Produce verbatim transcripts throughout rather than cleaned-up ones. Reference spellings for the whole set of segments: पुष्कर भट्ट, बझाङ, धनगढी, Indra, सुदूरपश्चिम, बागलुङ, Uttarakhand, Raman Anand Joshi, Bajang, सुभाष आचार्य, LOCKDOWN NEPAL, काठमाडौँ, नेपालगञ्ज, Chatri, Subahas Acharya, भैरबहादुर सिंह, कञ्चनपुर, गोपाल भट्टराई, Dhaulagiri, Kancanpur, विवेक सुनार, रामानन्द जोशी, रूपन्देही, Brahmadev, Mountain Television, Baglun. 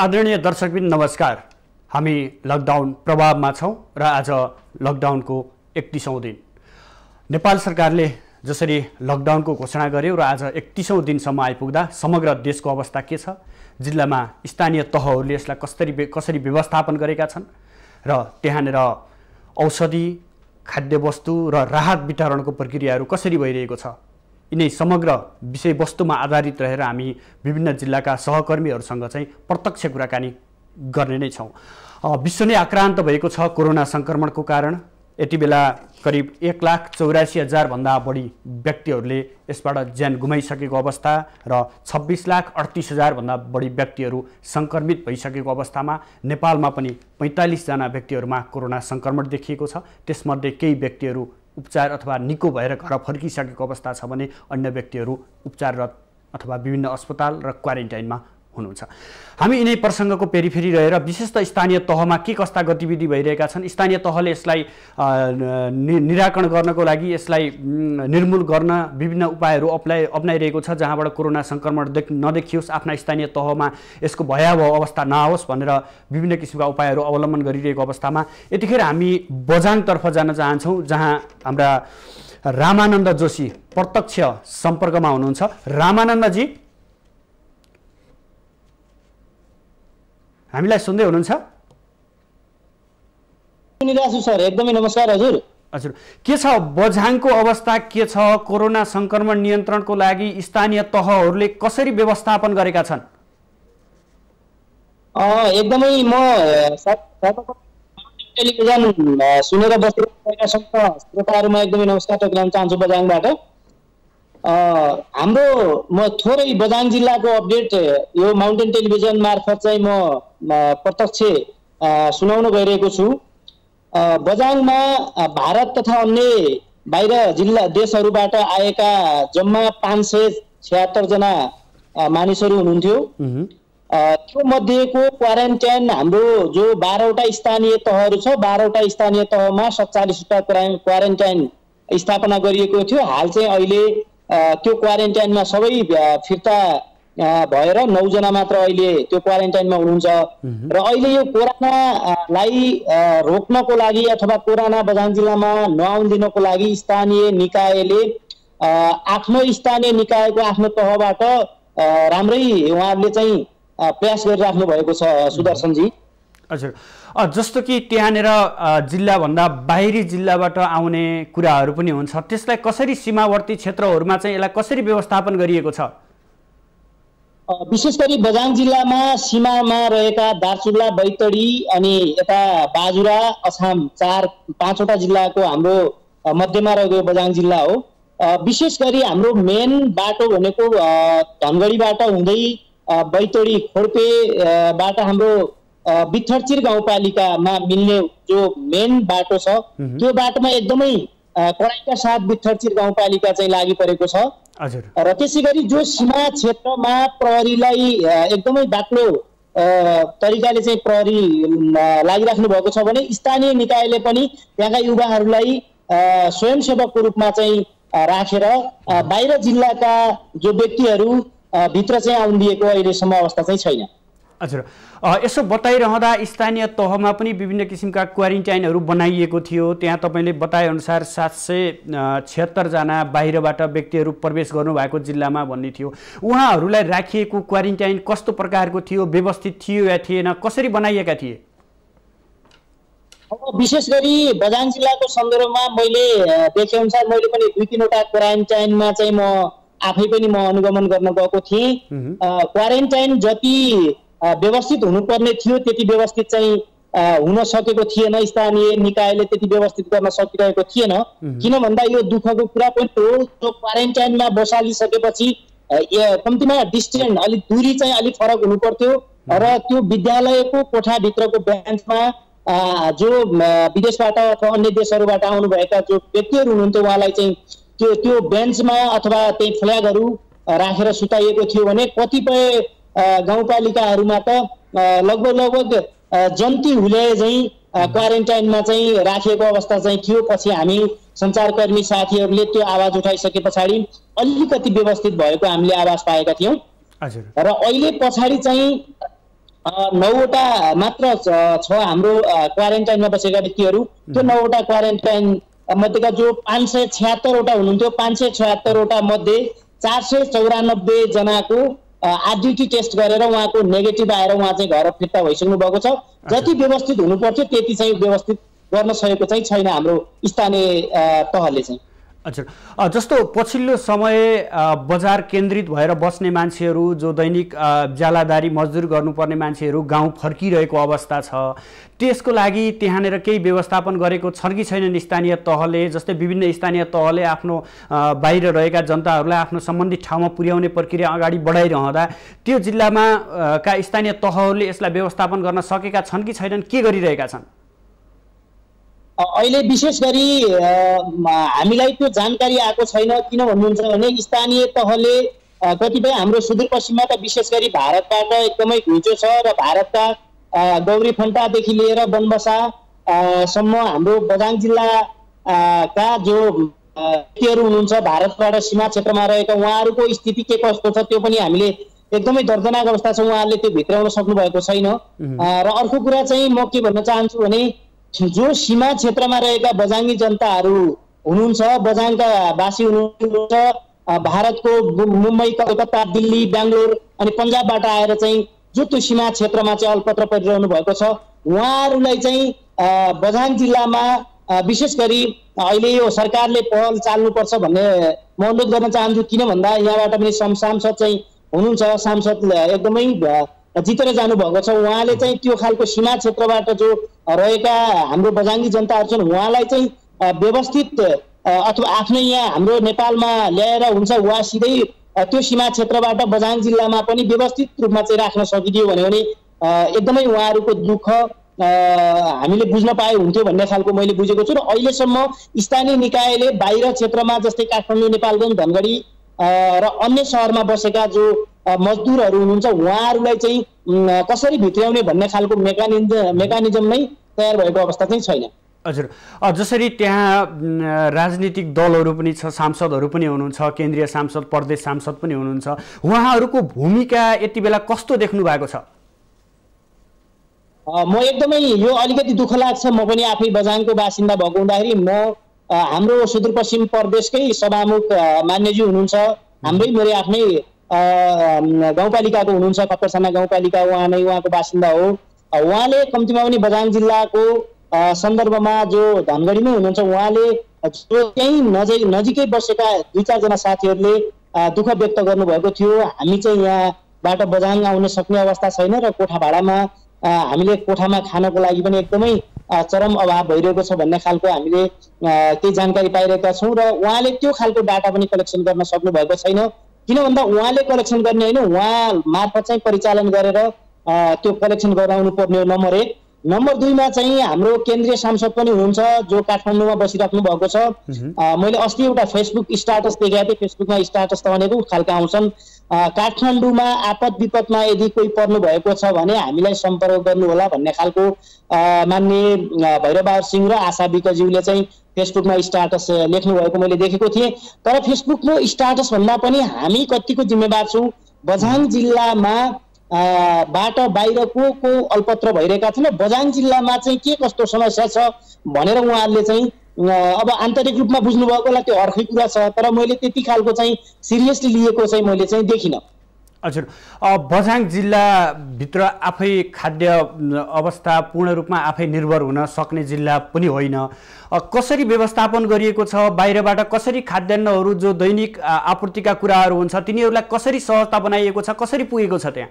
आदरणीय दर्शकबिन नमस्कार। हामी लकडाउन प्रभावमा छौं र आज लकडाउनको एकतीसौं दिन, नेपाल सरकारले जसरी लकडाउनको घोषणा गर्यो र आज एकतीसौं दिनसम्म आइपुग्दा समग्र देशको अवस्था के छ, जिल्लामा स्थानीय तहहरूले यसलाई कसरी कसरी व्यवस्थापन गरेका छन् र त्यहाँनेर औषधि, खाद्यवस्तु र राहत वितरणको प्रक्रियाहरू कसरी भइरहेको छ, यिनै समग्र विषयवस्तुमा आधारित रहेर हामी विभिन्न जिल्लाका सहकर्मीहरूसँग चाहिँ प्रत्यक्ष कुराकानी गर्ने नै छौँ। विश्व नै आक्रान्त भएको छ कोरोना संक्रमणको कारण। यति बेला करिब एक लाख चौरासी हजार भन्दा बढी व्यक्तिहरूले यसबाट ज्यान गुमाइसकेको अवस्था र छब्बीस लाख अड़तीस हजार भन्दा बढी व्यक्तिहरू सङ्क्रमित भइसकेको अवस्थामा नेपालमा पनि पैंतालीस जना व्यक्तिहरूमा कोरोना संक्रमण देखिएको छ। त्यसमध्ये केही व्यक्तिहरू उपचार अथवा निको भएर घर फर्किसकेको अवस्था छ भने अन्य व्यक्तिहरू उपचाररत अथवा विभिन्न अस्पताल र क्वारेन्टाइनमा हुनुहुन्छ। हामी यिनै प्रसङ्गको पेरिफेरी रहेर विशेष त स्थानीय तहमा के कस्ता गतिविधि भइरहेका छन्, स्थानीय तहले यसलाई निराकरण गर्नको लागि, यसलाई निर्मूल गर्न विभिन्न उपायहरू अप्नाइ अप्नाइरहेको छ जहाँबाट कोरोना संक्रमण देख नदेखियोस्, आफ्ना स्थानीय तहमा यसको भयावह अवस्था नआओस् भनेर विभिन्न किसिमका उपायहरू अवलम्बन गरिरहेको अवस्थामा यतिखेर हामी बजाङतर्फ जान चाहन्छौँ, जहाँ हाम्रा रामानन्द जोशी प्रत्यक्ष सम्पर्कमा हुनुहुन्छ। रामानन्दजी, हामीलाई सुन्दै हुनुहुन्छ? सुनिरहेछु सर, एकदमै नमस्कार हजुर। हजुर, के छ बझाङको अवस्था, के छ कोरोना संक्रमण नियन्त्रणको लागि स्थानीय तहहरूले कसरी व्यवस्थापन गरेका छन्? एकदमै म टेलिभिजन सुनेर बसेका श्रोताहरूमा एकदमै नमस्कार टक्राउन चाहन्छु बझाङबाट। हाम्रो म थोरै बझाङ जिल्लाको अपडेट यो माउन्टेन टेलिभिजन मार्फत चाहिँ म प्रत्यक्ष सुनाउन गइरहेको छु। बझाङमा भारत तथा अन्य बाहिर जिल्ला देशहरूबाट आएका जम्मा पाँच सय छ्यात्तर जना मानिसहरू हुनुहुन्थ्यो। त्यो मध्येको क्वारेन्टाइन हाम्रो जो बाह्रवटा स्थानीय तहहरू छ, बाह्रवटा स्थानीय तहमा सत्तालीसवटा क्वारेन्टाइन स्थापना गरिएको थियो। हाल चाहिँ अहिले त्यो क्वारेन्टाइनमा सबै फिर्ता भएर नौ जना मात्र अहिले त्यो क्वारेन्टाइनमा हुनुहुन्छ र अहिले यो कोरोनालाई रोक्नको लागि अथवा कोरोना बझाङ जिल्लामा नआउदिनको लागि स्थानीय निकायले आफ्नो स्थानीय निकायको आफ्नो तहबाट राम्रै उहाँहरूले चाहिँ प्रयास गरिराख्नु भएको छ सुदर्शनजी। हजुर, जस्तो कि त्यहाँनिर जिल्लाभन्दा बाहिरी जिल्लाबाट आउने कुराहरू पनि हुन्छ, त्यसलाई कसरी सीमावर्ती क्षेत्रहरूमा चाहिँ यसलाई कसरी व्यवस्थापन गरिएको छ? विशेष गरी बझाङ जिल्लामा सीमामा रहेका दार्चुला, बैतडी अनि यता बाजुरा, अछाम, चार पाँचवटा जिल्लाको हाम्रो मध्यमा रहेको बझाङ जिल्ला हो। विशेष गरी हाम्रो मेन बाटो भनेको धनगढीबाट हुँदै बैतडी खोर्पेबाट हाम्रो बिथरचिर गाउँपालिकामा मिल्ने जो मेन बाटो छ त्यो बाटोमा एकदमै कडाइका साथ बिथरचिर गाउँपालिका चाहिँ लागि परेको छ। र त्यसै गरी जो सीमा क्षेत्रमा प्रहरीलाई एकदमै बाक्लो तरिकाले चाहिँ प्रहरी लागिराख्नु भएको छ भने स्थानीय निकायले पनि त्यहाँका युवाहरूलाई स्वयंसेवकको रूपमा चाहिँ राखेर बाहिर जिल्लाका जो व्यक्तिहरू भित्र चाहिँ आउन दिएको अहिलेसम्म अवस्था चाहिँ छैन। हजुर, यसो बताइरहँदा स्थानीय तहमा पनि विभिन्न किसिमका क्वारेन्टाइनहरू बनाइएको थियो। त्यहाँ तपाईँले बताएअनुसार सात सय छ्यात्तरजना बाहिरबाट व्यक्तिहरू प्रवेश गर्नुभएको जिल्लामा भन्ने थियो। उहाँहरूलाई राखिएको क्वारेन्टाइन कस्तो प्रकारको थियो, व्यवस्थित थियो या थिएन, कसरी बनाइएका थिए? अब विशेष गरी बझाङ जिल्लाको सन्दर्भमा मैले देखेअनुसार मैले पनि दुई तिनवटा क्वारेन्टाइनमा चाहिँ म आफै पनि म अनुगमन गर्न गएको थिएँ। क्वारेन्टाइन जति व्यवस्थित हुनुपर्ने थियो त्यति व्यवस्थित चाहिँ हुन सकेको थिएन, स्थानीय निकायले त्यति व्यवस्थित गर्न सकिरहेको थिएन। किन भन्दा यो दुःखको कुरा पनि हो, त्यो क्वारेन्टाइनमा बसालिसकेपछि कम्तीमा डिस्टेन्स अलिक दूरी चाहिँ अलिक फरक हुनु पर्थ्यो र त्यो विद्यालयको कोठाभित्रको ब्रान्चमा जो विदेशबाट अथवा अन्य देशहरूबाट आउनुभएका जो व्यक्तिहरू हुनुहुन्थ्यो उहाँलाई चाहिँ त्यो त्यो बेन्चमा अथवा त्यही फ्ल्यागहरू राखेर सुताइएको थियो भने कतिपय गाउँपालिकाहरूमा त लगभग लगभग जन्ती हुले चाहिँ क्वारेन्टाइनमा चाहिँ राखिएको अवस्था चाहिँ थियो। पछि हामी सञ्चारकर्मी साथीहरूले त्यो आवाज उठाइसके पछाडि अलिकति व्यवस्थित भएको हामीले आवाज पाएका थियौँ। र अहिले पछाडि चाहिँ नौवटा मात्र छ हाम्रो क्वारेन्टाइनमा बसेका व्यक्तिहरू। त्यो नौवटा क्वारेन्टाइन मध्येका जो पांच सौ छिहत्तर वटा हुनुहुन्थ्यो, पांच सौ छिहत्तर वटा मध्ये चार सौ चौरानब्बे जनाको आरटीटी टेस्ट गरेर उहाँको नेगेटिभ आएर उहाँ चाहिँ घर फिर्ता भइसक्नु भएको छ। जति व्यवस्थित हुनुपर्थ्यो त्यति चाहिँ व्यवस्थित गर्न सकेको चाहिँ छैन हाम्रो स्थानीय तहले चाहिँ। अच्छा, जस्तो पछिल्लो समय बजार केन्द्रित भएर बस्ने मान्छेहरू, जो दैनिक ज्यालादारी मजदुर गर्नुपर्ने मान्छेहरू गाउँ फर्किरहेको अवस्था छ, त्यसको लागि त्यहाँनिर केही व्यवस्थापन गरेको छन् कि छैनन् स्थानीय तहले? जस्तै विभिन्न स्थानीय तहले आफ्नो बाहिर रहेका जनताहरूलाई आफ्नो सम्बन्धित ठाउँमा पुर्याउने प्रक्रिया अगाडि बढाइरहँदा त्यो जिल्लामा का स्थानीय तहहरूले यसलाई व्यवस्थापन गर्न सकेका छन् कि छैनन्, के गरिरहेका छन्? अहिले विशेष गरी हामीलाई त्यो जानकारी आएको छैन। किन भन्नुहुन्छ भने स्थानीय तहले कतिपय हाम्रो सुदूरपश्चिममा त विशेष गरी भारतबाट एकदमै घुइँचो छ र भारतका गौरी फन्टादेखि लिएर बनबसासम्म हाम्रो बजाङ जिल्लाका जो व्यक्तिहरू हुनुहुन्छ भारतबाट सीमा क्षेत्रमा रहेका, उहाँहरूको स्थिति के कस्तो छ त्यो पनि हामीले एकदमै दर्दनाक अवस्था छ। उहाँहरूले त्यो भित्राउन सक्नु भएको छैन। र अर्को कुरा चाहिँ म के भन्न चाहन्छु भने जो सीमा क्षेत्रमा रहेका बजाङ्गी जनताहरू हुनुहुन्छ, बजाङका वासी हुनुहुन्छ, भारतको मुम्बई, कलकत्ता, दिल्ली, बेङ्गलोर अनि पन्जाबबाट आएर चाहिँ जो त्यो सीमा क्षेत्रमा चाहिँ अल्पत्र परिरहनु भएको छ, उहाँहरूलाई चाहिँ बजाङ जिल्लामा विशेष गरी अहिले यो सरकारले पहल चाल्नुपर्छ भन्ने म अनुरोध गर्न चाहन्छु। किन भन्दा यहाँबाट पनि सांसद चाहिँ हुनुहुन्छ, सांसद एकदमै जितेर जानुभएको छ। उहाँले चाहिँ त्यो खालको सीमा क्षेत्रबाट जो रहेका हाम्रो बजाङ्गी जनताहरू छन् उहाँलाई चाहिँ व्यवस्थित अथवा आफ्नै यहाँ हाम्रो नेपालमा ल्याएर हुन्छ उहाँ सिधै त्यो सीमा क्षेत्रबाट बजाङ जिल्लामा पनि व्यवस्थित रूपमा चाहिँ राख्न सकिदियो भन्यो भने एकदमै उहाँहरूको दुःख हामीले बुझ्न पाए हुन्थ्यो भन्ने खालको मैले बुझेको छु। र अहिलेसम्म स्थानीय निकायले बाहिर क्षेत्रमा जस्तै काठमाडौँ, नेपालगञ्ज, धनगढी र अन्य सहरमा बसेका जो मजदुरहरू हुनुहुन्छ उहाँहरूलाई चाहिँ कसरी भित्र्याउने भन्ने खालको मेकानिजम मेकानिजम नै तयार भएको अवस्था चाहिँ छैन। हजुर, जसरी त्यहाँ राजनीतिक दलहरू पनि छ, सांसदहरू पनि हुनुहुन्छ, केन्द्रीय सांसद, प्रदेश सांसद पनि हुनुहुन्छ, उहाँहरूको भूमिका यति बेला कस्तो देख्नु भएको छ? म एकदमै यो अलिकति दुःख लाग्छ। म पनि आफै बजाङको बासिन्दा भएको हुँदाखेरि म हाम्रो सुदूरपश्चिम प्रदेशकै सभामुख मान्यजी हुनुहुन्छ, हाम्रै मेरो आफ्नै गाउँपालिकाको हुनुहुन्छ, कपरसाना गाउँपालिका, उहाँ नै उहाँको बासिन्दा हो। उहाँले कम्तीमा पनि बजाङ जिल्लाको सन्दर्भमा जो धनगढीमै हुनुहुन्छ उहाँले जो त्यहीँ नजै नजिकै बसेका दुई चारजना साथीहरूले दुःख व्यक्त गर्नुभएको थियो। हामी चाहिँ यहाँबाट बजाङ आउन सक्ने अवस्था छैन र कोठा भाडामा हामीले कोठामा खानको लागि पनि एकदमै चरम अभाव भइरहेको छ भन्ने खालको हामीले केही जानकारी पाइरहेका छौँ। र उहाँले त्यो खालको डाटा पनि कलेक्सन गर्न सक्नु भएको छैन। किन भन्दा उहाँले कलेक्सन गर्ने होइन, उहाँ मार्फत चाहिँ परिचालन गरेर त्यो कलेक्सन गराउनु पर्ने हो नम्बर एक। नम्बर दुईमा चाहिँ हाम्रो केन्द्रीय सांसद पनि हुनुहुन्छ जो काठमाडौँमा बसिराख्नु भएको छ। मैले अस्ति एउटा फेसबुक स्ट्याटस देखाएको थिएँ, फेसबुकमा स्ट्याटस त भनेको खालका आउँछन्, काठमाडौँमा आपद विपदमा यदि कोही पर्नु भएको छ भने हामीलाई सम्पर्क गर्नुहोला भन्ने खालको माननीय भैरबहादुर सिंह र आशा विकज्यूले चाहिँ फेसबुकमा स्ट्याटस लेख्नु भएको मैले देखेको थिएँ। तर फेसबुकको स्ट्याटस भन्दा पनि हामी कतिको जिम्मेवार छौँ? बझाङ जिल्लामा बाट बाहिर को को अल्पत्र भइरहेका छन्, बझाङ जिल्लामा चाहिँ के कस्तो समस्या छ भनेर उहाँहरूले चाहिँ अब आन्तरिक रूपमा बुझ्नु भएको होला, त्यो अर्कै कुरा छ। तर मैले त्यति खालको चाहिँ सिरियसली लिएको चाहिँ मैले चाहिँ देखिनँ। हजुर, बझाङ जिल्लाभित्र आफै खाद्य अवस्था पूर्ण रूपमा आफै निर्भर हुन सक्ने जिल्ला पनि होइन। कसरी व्यवस्थापन गरिएको छ? बाहिरबाट कसरी खाद्यान्नहरू जो दैनिक आपूर्तिका कुराहरू हुन्छ तिनीहरूलाई कसरी सहजता बनाइएको छ, कसरी पुगेको छ त्यहाँ?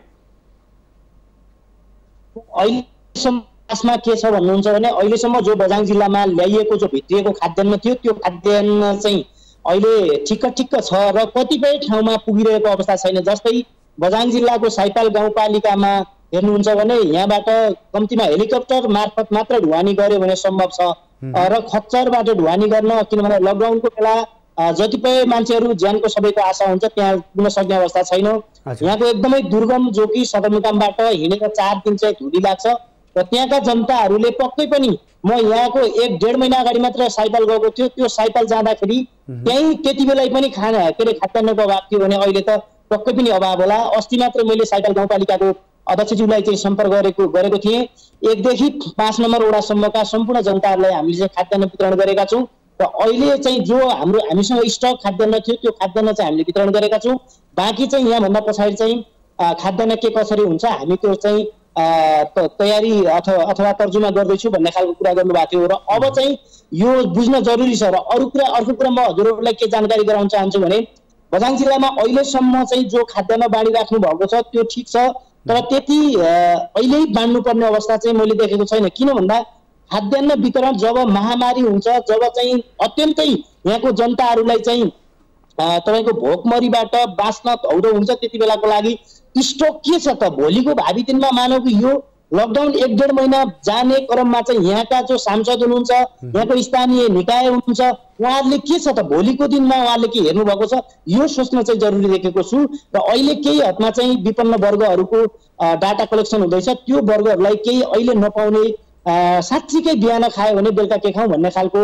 अहिलेसम्म के छ भन्नुहुन्छ भने अहिलेसम्म जो बझाङ जिल्लामा ल्याइएको जो भित्रिएको खाद्यान्न थियो त्यो खाद्यान्न चाहिँ अहिले ठिक्क ठिक्क छ र कतिपय ठाउँमा पुगिरहेको अवस्था छैन। जस्तै बझाङ जिल्लाको साइपाल गाउँपालिकामा हेर्नुहुन्छ भने यहाँबाट कम्तीमा हेलिकप्टर मार्फत मात्र ढुवानी गर्यो भने सम्भव छ। र खच्चरबाट ढुवानी गर्न, किनभने लकडाउनको बेला जति पनि मान्छेहरू ज्यानको सबैको आशा हुन्छ त्यहाँ पुग्न सक्ने अवस्था छैन। यहाँको एकदमै दुर्गम जो कि सदरमुकामबाट हिँडेर चार दिन चाहिँ धुरी लाग्छ र त्यहाँका जनताहरूले पक्कै पनि, म यहाँको एक डेढ महिना अगाडि मात्र साइपाल गएको थियो, त्यो साइपाल जाँदाखेरि त्यहीँ त्यति बेला पनि खाना के अरे खाद्यान्नको अभाव थियो भने अहिले त पक्कै पनि अभाव होला। अस्ति मात्र मैले साइपाल गाउँपालिकाको अध्यक्षज्यूलाई चाहिँ सम्पर्क गरेको गरेको थिए। एक देखि पाँच नम्बर वडासम्मका सम्पूर्ण जनताहरूलाई हामीले खाद्यान्न वितरण गरेका छौं र अहिले चाहिँ जो हाम्रो हामीसँग स्टक खाद्यान्न थियो त्यो खाद्यान्न चाहिँ हामीले वितरण गरेका छौं। बाँकी चाहिँ यहाँ भन्दा पछाडि चाहिँ खाद्यान्न के कसरी हुन्छ हामी त्यो चाहिँ तयारी अथवा अथवा तर्जुमा गर्दैछु भन्ने खालको कुरा गर्नुभएको थियो र अब चाहिँ यो बुझ्न जरुरी छ। र अरू कुरा अर्को कुरा म हजुरहरूलाई के जानकारी गराउन चाहन्छु भने बझाङ जिल्लामा अहिलेसम्म चाहिँ जो खाद्यान्न बाँडी राख्नु भएको छ त्यो ठिक छ, तर त्यति अहिले बाँड्नुपर्ने अवस्था चाहिँ मैले देखेको छैन। किन भन्दा खाद्यान्न वितरण जब महामारी हुन्छ, जब चाहिँ अत्यन्तै यहाँको जनताहरूलाई चाहिँ तपाईको भोकमरीबाट बाँच्न धौरो हुन्छ, त्यति बेलाको लागि स्टक के छ त भोलिको भावी दिनमा मानव कि यो लकडाउन एक डेढ महिना जाने क्रममा चाहिँ यहाँका जो सांसद हुनुहुन्छ, यहाँको स्थानीय निकाय हुनुहुन्छ, उहाँहरूले के छ त भोलिको दिनमा उहाँहरूले के हेर्नु भएको छ यो सोच्न चाहिँ जरुरी देखेको छु। र अहिले केही हदमा चाहिँ विपन्न वर्गहरूको डाटा कलेक्सन हुँदैछ, त्यो वर्गहरूलाई केही अहिले नपाउने साँच्चीकै बिहान खायो भने बेलुका के खाउँ भन्ने खालको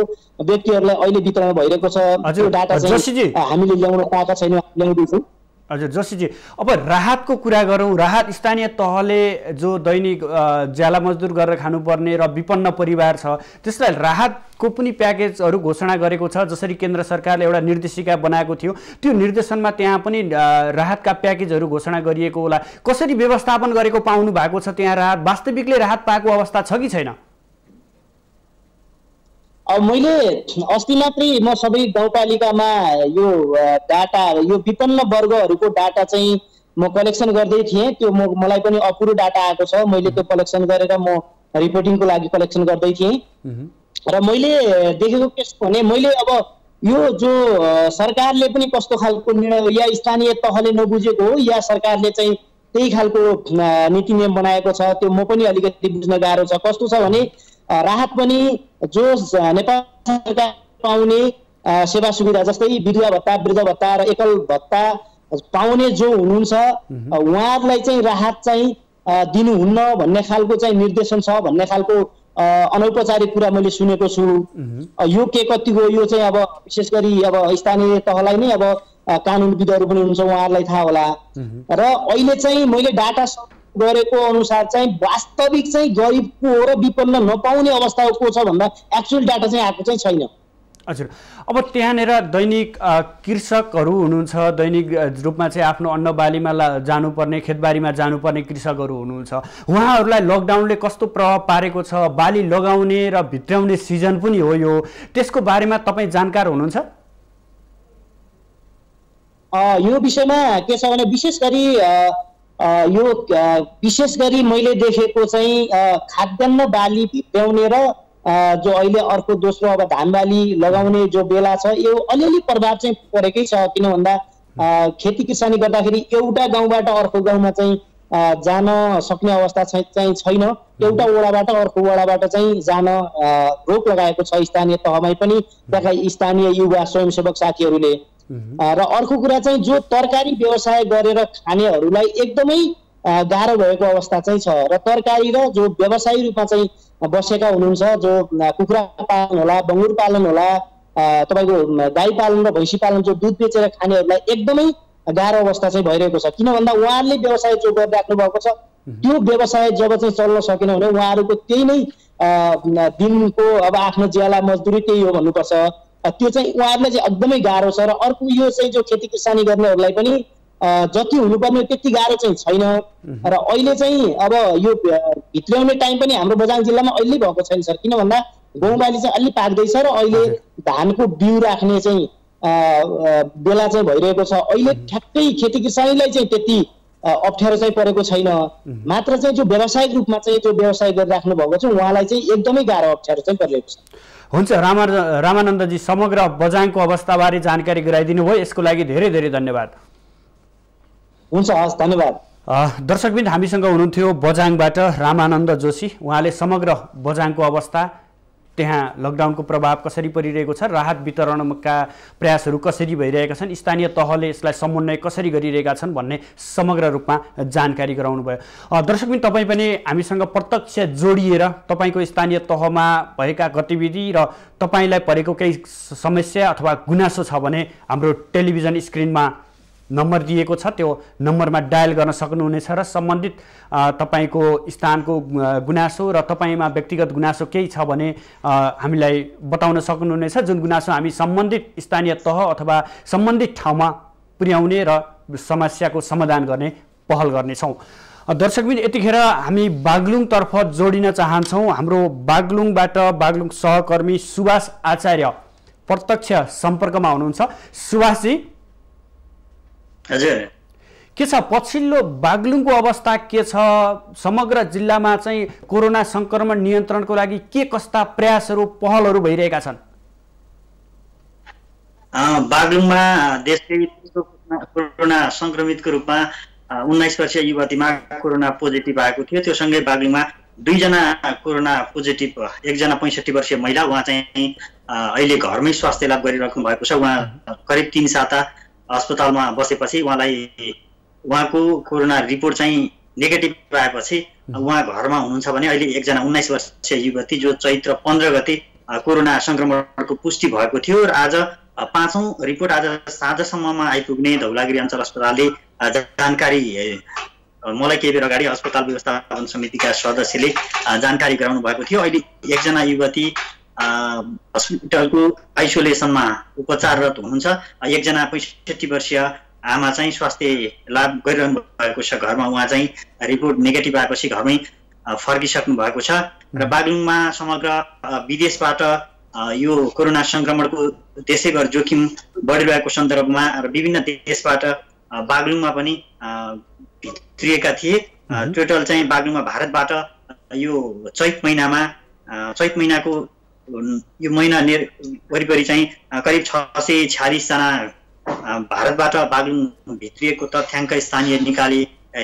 व्यक्तिहरूलाई अहिले वितरण भइरहेको छ। त्यो डाटा चाहिँ हामीले ल्याउन पाएका छैनौँ, ल्याउँदैछौँ। हजुर जोशीजी, अब राहतको कुरा गरौँ। राहत स्थानीय तहले जो दैनिक ज्याला मजदुर गरेर खानुपर्ने र विपन्न परिवार छ त्यसलाई राहतको पनि प्याकेजहरू घोषणा गरेको छ। जसरी केन्द्र सरकारले एउटा निर्देशिका बनाएको थियो त्यो निर्देशनमा त्यहाँ पनि राहतका प्याकेजहरू घोषणा गरिएको होला। कसरी व्यवस्थापन गरेको पाउनु भएको छ? त्यहाँ राहत वास्तविकले राहत पाएको अवस्था छ कि छैन? अब मैले अस्ति मात्रै म सबै गाउँपालिकामा यो डाटा यो विपन्न वर्गहरूको डाटा चाहिँ म कलेक्सन गर्दै थिएँ। त्यो म मलाई पनि अपुरो डाटा आएको छ, मैले त्यो कलेक्सन गरेर म रिपोर्टिङको लागि कलेक्सन गर्दै थिएँ। र मैले देखेको के छ भने मैले अब यो जो सरकारले पनि कस्तो खालको निर्णय या स्थानीय तहले नबुझेको हो या सरकारले चाहिँ त्यही खालको नीति नियम बनाएको छ त्यो म पनि अलिकति बुझ्न गाह्रो छ। कस्तो छ भने राहत पनि जो नेपाल सरकार पाउने सेवा सुविधा जस्तै विधवा भत्ता, वृद्ध भत्ता र एकल भत्ता पाउने जो हुनुहुन्छ उहाँहरूलाई चाहिँ राहत चाहिँ दिनुहुन्न भन्ने खालको चाहिँ निर्देशन छ भन्ने खालको अनौपचारिक कुरा मैले सुनेको छु। यो के कतिको यो चाहिँ अब विशेष गरी अब स्थानीय तहलाई नै अब कानुनविदहरू पनि हुनुहुन्छ उहाँहरूलाई थाहा होला। र अहिले चाहिँ मैले डाटा गरेको अनुसार चाहिँ वास्तविक चाहिँ गरिब को हो र विपन्न नपाउने अवस्था को छ भन्दा एक्चुअल डाटा चाहिँ आएको चाहिँ छैन। हजुर, अब त्यहाँनिर दैनिक कृषकहरू हुनुहुन्छ, दैनिक रूपमा चाहिँ आफ्नो अन्न बालीमा जानुपर्ने, खेतबारीमा जानुपर्ने कृषकहरू हुनुहुन्छ। उहाँहरूलाई लकडाउनले कस्तो प्रभाव पारेको छ? बाली लगाउने र भित्राउने सिजन पनि हो यो, त्यसको बारेमा तपाईँ जानकार हुनुहुन्छ? यो विषयमा के छ भने विशेष गरी आ, यो विशेष गरी मैले देखेको चाहिँ खाद्यान्न बाली भित्याउने र जो अहिले अर्को दोस्रो अब धान बाली लगाउने जो बेला छ यो अलिअलि प्रभाव चाहिँ परेकै छ। किन भन्दा खेती किसानी गर्दाखेरि एउटा गाउँबाट अर्को गाउँमा चाहिँ जान सक्ने अवस्था चाहिँ छैन, एउटा वडाबाट अर्को वडाबाट चाहिँ जान रोक लगाएको छ स्थानीय तहमै पनि त्यहाँका स्थानीय युवा स्वयंसेवक साथीहरूले। र अर्को कुरा चाहिँ जो तरकारी व्यवसाय गरेर खानेहरूलाई एकदमै गाह्रो भएको अवस्था चाहिँ छ। र तरकारी र जो व्यवसायी रूपमा चाहिँ बसेका हुनुहुन्छ जो कुखुरा पालन होला, बङ्गुर पालन होला, तपाईँको गाई पालन र भैँसी पालन जो दुध बेचेर खानेहरूलाई एकदमै गाह्रो अवस्था चाहिँ भइरहेको छ। किन भन्दा उहाँहरूले व्यवसाय जो गरिराख्नु भएको छ त्यो व्यवसाय जब चाहिँ चल्न सकेन भने उहाँहरूको त्यही नै दिनको अब आफ्नो ज्याला मजदुरी त्यही हो भन्नुपर्छ। त्यो चाहिँ उहाँहरूलाई चाहिँ एकदमै गाह्रो छ। र अर्को यो चाहिँ जो खेती किसानी गर्नेहरूलाई पनि जति हुनुपर्ने त्यति गाह्रो चाहिँ छैन। र अहिले चाहिँ अब यो भित्र्याउने टाइम पनि हाम्रो बझाङ जिल्लामा अहिले भएको छैन सर। किन भन्दा गहुँ बाली चाहिँ अलि पाक्दैछ र अहिले धानको बिउ राख्ने चाहिँ बेला चाहिँ भइरहेको छ। अहिले ठ्याक्कै खेती किसानीलाई चाहिँ त्यति अप्ठ्यारो चाहिँ परेको छैन, मात्र चाहिँ जो व्यावसायिक रूपमा चाहिँ जो व्यवसाय गरिराख्नु भएको छ उहाँलाई चाहिँ एकदमै गाह्रो अप्ठ्यारो चाहिँ परिरहेको छ। हुन्छ रामा रामानन्दजी, समग्र बझाङको अवस्थाबारे जानकारी गराइदिनु भयो, यसको लागि धेरै धेरै धन्यवाद। हुन्छ, हस्, धन्यवाद। दर्शकबिन, हामीसँग हुनुहुन्थ्यो बझाङबाट रामानन्द जोशी। उहाँले समग्र बझाङको अवस्था, त्यहाँ लकडाउनको प्रभाव कसरी परिरहेको छ, राहत वितरणका प्रयासहरू कसरी भइरहेका छन्, स्थानीय तहले यसलाई समन्वय कसरी गरिरहेका छन् भन्ने समग्र रूपमा जानकारी गराउनु भयो। दर्शकबिन, तपाईँ पनि हामीसँग प्रत्यक्ष जोडिएर तपाईँको स्थानीय तहमा भएका गतिविधि र तपाईँलाई परेको केही समस्या अथवा गुनासो छ भने हाम्रो टेलिभिजन स्क्रिनमा नम्बर दिएको छ त्यो नम्बरमा डायल गर्न सक्नुहुनेछ र सम्बन्धित तपाईको स्थानको गुनासो र तपाईमा व्यक्तिगत गुनासो केही छ भने हामीलाई बताउन सक्नुहुनेछ, जुन गुनासो हामी सम्बन्धित स्थानीय तह अथवा सम्बन्धित ठाउँमा पुर्याउने र समस्याको समाधान गर्ने पहल गर्नेछौँ। दर्शकबिन यतिखेर हामी बागलुङतर्फ जोडिन चाहन्छौँ। हाम्रो बागलुङबाट बागलुङ सहकर्मी सुभाष आचार्य प्रत्यक्ष सम्पर्कमा हुनुहुन्छ। सुभाषजी हजुर, के छ पछिल्लो बागलुङको अवस्था, के छ समग्र जिल्लामा चाहिँ कोरोना संक्रमण नियन्त्रणको लागि के कस्ता प्रयासहरू पहलहरू भइरहेका छन्? बागलुङमा देशै तेस्रो कोरोना संक्रमितको रूपमा उन्नाइस वर्षीय युवतीमा कोरोना पोजिटिभ आएको थियो। त्यो सँगै बागलुङमा दुईजना कोरोना पोजिटिभ, एकजना पैंसठी वर्षीय महिला, उहाँ चाहिँ अहिले घरमै स्वास्थ्य लाभ गरिराख्नु भएको छ। उहाँ करिब तीन साता अस्पतालमा बसेपछि उहाँलाई उहाँको कोरोना रिपोर्ट चाहिँ नेगेटिभ आएपछि उहाँ घरमा हुनुहुन्छ भने अहिले एकजना उन्नाइस वर्षीय युवती जो चैत्र पन्ध्र गते कोरोना संक्रमणको पुष्टि भएको थियो र आज पाँचौं रिपोर्ट आज साँझसम्ममा आइपुग्ने धौलागिरी अञ्चल अस्पतालले जानकारी मलाई केही बेर अगाडि अस्पताल व्यवस्थापन समितिका सदस्यले जानकारी गराउनु भएको थियो। अहिले एकजना युवती हस्पिटलको आइसोलेसनमा उपचाररत हुनुहुन्छ। एकजना पैंसठी वर्षीय आमा चाहिँ स्वास्थ्य लाभ गरिरहनु भएको छ घरमा। उहाँ चाहिँ रिपोर्ट नेगेटिभ आएपछि घरमै फर्किसक्नु भएको छ। र बागलुङमा समग्र विदेशबाट यो कोरोना संक्रमणको देशैभर जोखिम बढिरहेको सन्दर्भमा र विभिन्न देशबाट बागलुङमा पनि भित्रिएका थिए। टोटल चाहिँ बागलुङमा भारतबाट यो चैत महिनामा चैत महिनाको यो महिना ने वरिपरि चाहिँ करिब छ सय छयालिस जना भारतबाट बागलुङ भित्रिएको तथ्याङ्क स्थानीय निकाले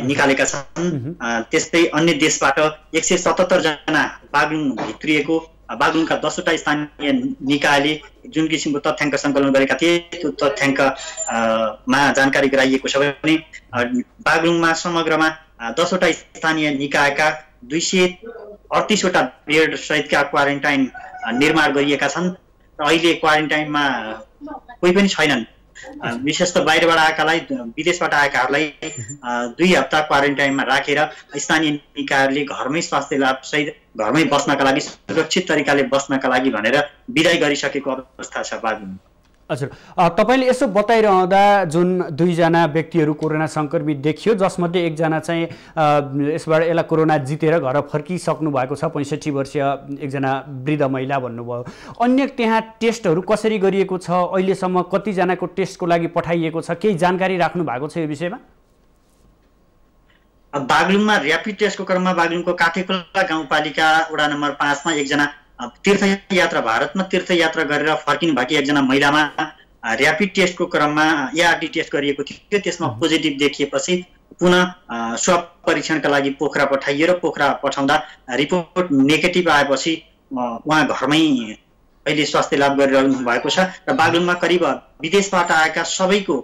निकालेका छन्। त्यस्तै अन्य देशबाट एक सय सतहत्तर जना बागलुङ भित्रिएको बागलुङका दसवटा स्थानीय निकायले जुन किसिमको तथ्याङ्क सङ्कलन गरेका थिए त्यो तथ्याङ्कमा जानकारी गराइएको छ भने बागलुङमा समग्रमा दसवटा स्थानीय निकायका दुई सय अडतिसवटा बेड सहितका क्वारेन्टाइन निर्माण गरिएका छन् र अहिले क्वारेन्टाइनमा कोही पनि छैनन्। विशेष त बाहिरबाट आएकालाई, विदेशबाट आएकाहरूलाई दुई हप्ता क्वारेन्टाइनमा राखेर स्थानीय निकायहरूले घरमै स्वास्थ्य लाभसहित घरमै बस्नका लागि, सुरक्षित तरिकाले बस्नका लागि भनेर विदाई गरिसकेको अवस्था छ बागलुङ। हजुर, तपाईले यसो बताइरहँदा जुन दुईजना व्यक्तिहरू कोरोना सङ्क्रमित देखियो, जसमध्ये एकजना चाहिँ यसबाट यसलाई कोरोना जितेर घर फर्किसक्नु भएको छ, पैँसठी वर्षीय एकजना वृद्ध महिला भन्नुभयो। अन्य त्यहाँ टेस्टहरू कसरी गरिएको छ, अहिलेसम्म कतिजनाको टेस्टको लागि पठाइएको छ, केही जानकारी राख्नु भएको छ यो विषयमा? बागलुङमा ऱ्यापिड टेस्टको क्रममा बागलुङको काठेकोला गाउँपालिका वडा नम्बर पाँचमा एकजना तीर्थयात्रा भारतमा तीर्थयात्रा गरेर फर्किनु भएकी एकजना महिलामा ऱ्यापिड टेस्टको क्रममा एआरटी टेस्ट गरिएको थियो। त्यसमा पोजिटिभ देखिएपछि पुनः स्वाब परीक्षणका लागि पोखरा पठाइयो र पोखरा पठाउँदा रिपोर्ट नेगेटिभ आएपछि उहाँ घरमै अहिले स्वास्थ्य लाभ गरिरहनु भएको छ। र बागलुङमा करिब विदेशबाट आएका सबैको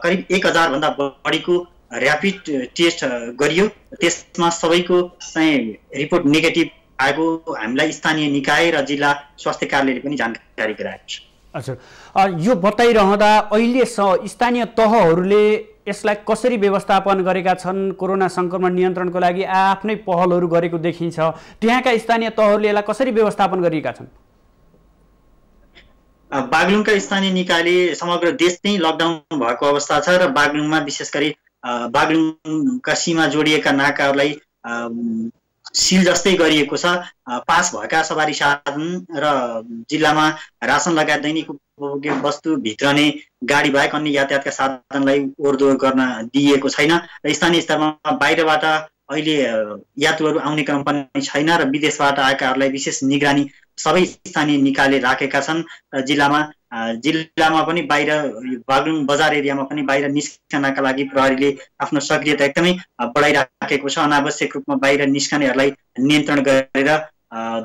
करिब एक हजार भन्दा बढीको ऱ्यापिड टेस्ट गरियो। त्यसमा सबैको चाहिँ रिपोर्ट नेगेटिभ आएको हामीलाई स्थानीय निकाय र जिल्ला स्वास्थ्य कार्यालयले पनि जानकारी गराएको छ। अच्छा, यो बताइरहँदा अहिले स्थानीय तहहरूले यसलाई कसरी व्यवस्थापन गरेका छन्? कोरोना संक्रमण नियन्त्रणको लागि आफ्नै पहलहरू गरेको देखिन्छ, त्यहाँका स्थानीय तहहरूले यसलाई कसरी व्यवस्थापन गरेका छन्? बागलुङका स्थानीय निकायले समग्र देश नै लकडाउन भएको अवस्था छ र बागलुङमा विशेष गरी बागलुङका सीमा जोडिएका नाकाहरूलाई सिल जस्तै गरिएको छ। पास भएका सवारी साधन र जिल्लामा रासन लगायत दैनिक उपभोग्य वस्तु भित्रने गाडी बाहेक अन्य यातायातका साधनलाई ओहोरदोहोर गर्न दिइएको छैन र स्थानीय स्तरमा बाहिरबाट अहिले यात्रुहरू आउने क्रम पनि छैन र विदेशबाट आएकाहरूलाई विशेष निगरानी सबै स्थानीय निकायले राखेका छन्। र जिल्लामा जिल्लामा पनि बाहिर बागलुङ बजार एरियामा पनि बाहिर निस्कनका लागि प्रहरीले आफ्नो सक्रियता एकदमै बढाइराखेको छ। अनावश्यक रूपमा बाहिर निस्कनेहरूलाई नियन्त्रण गरेर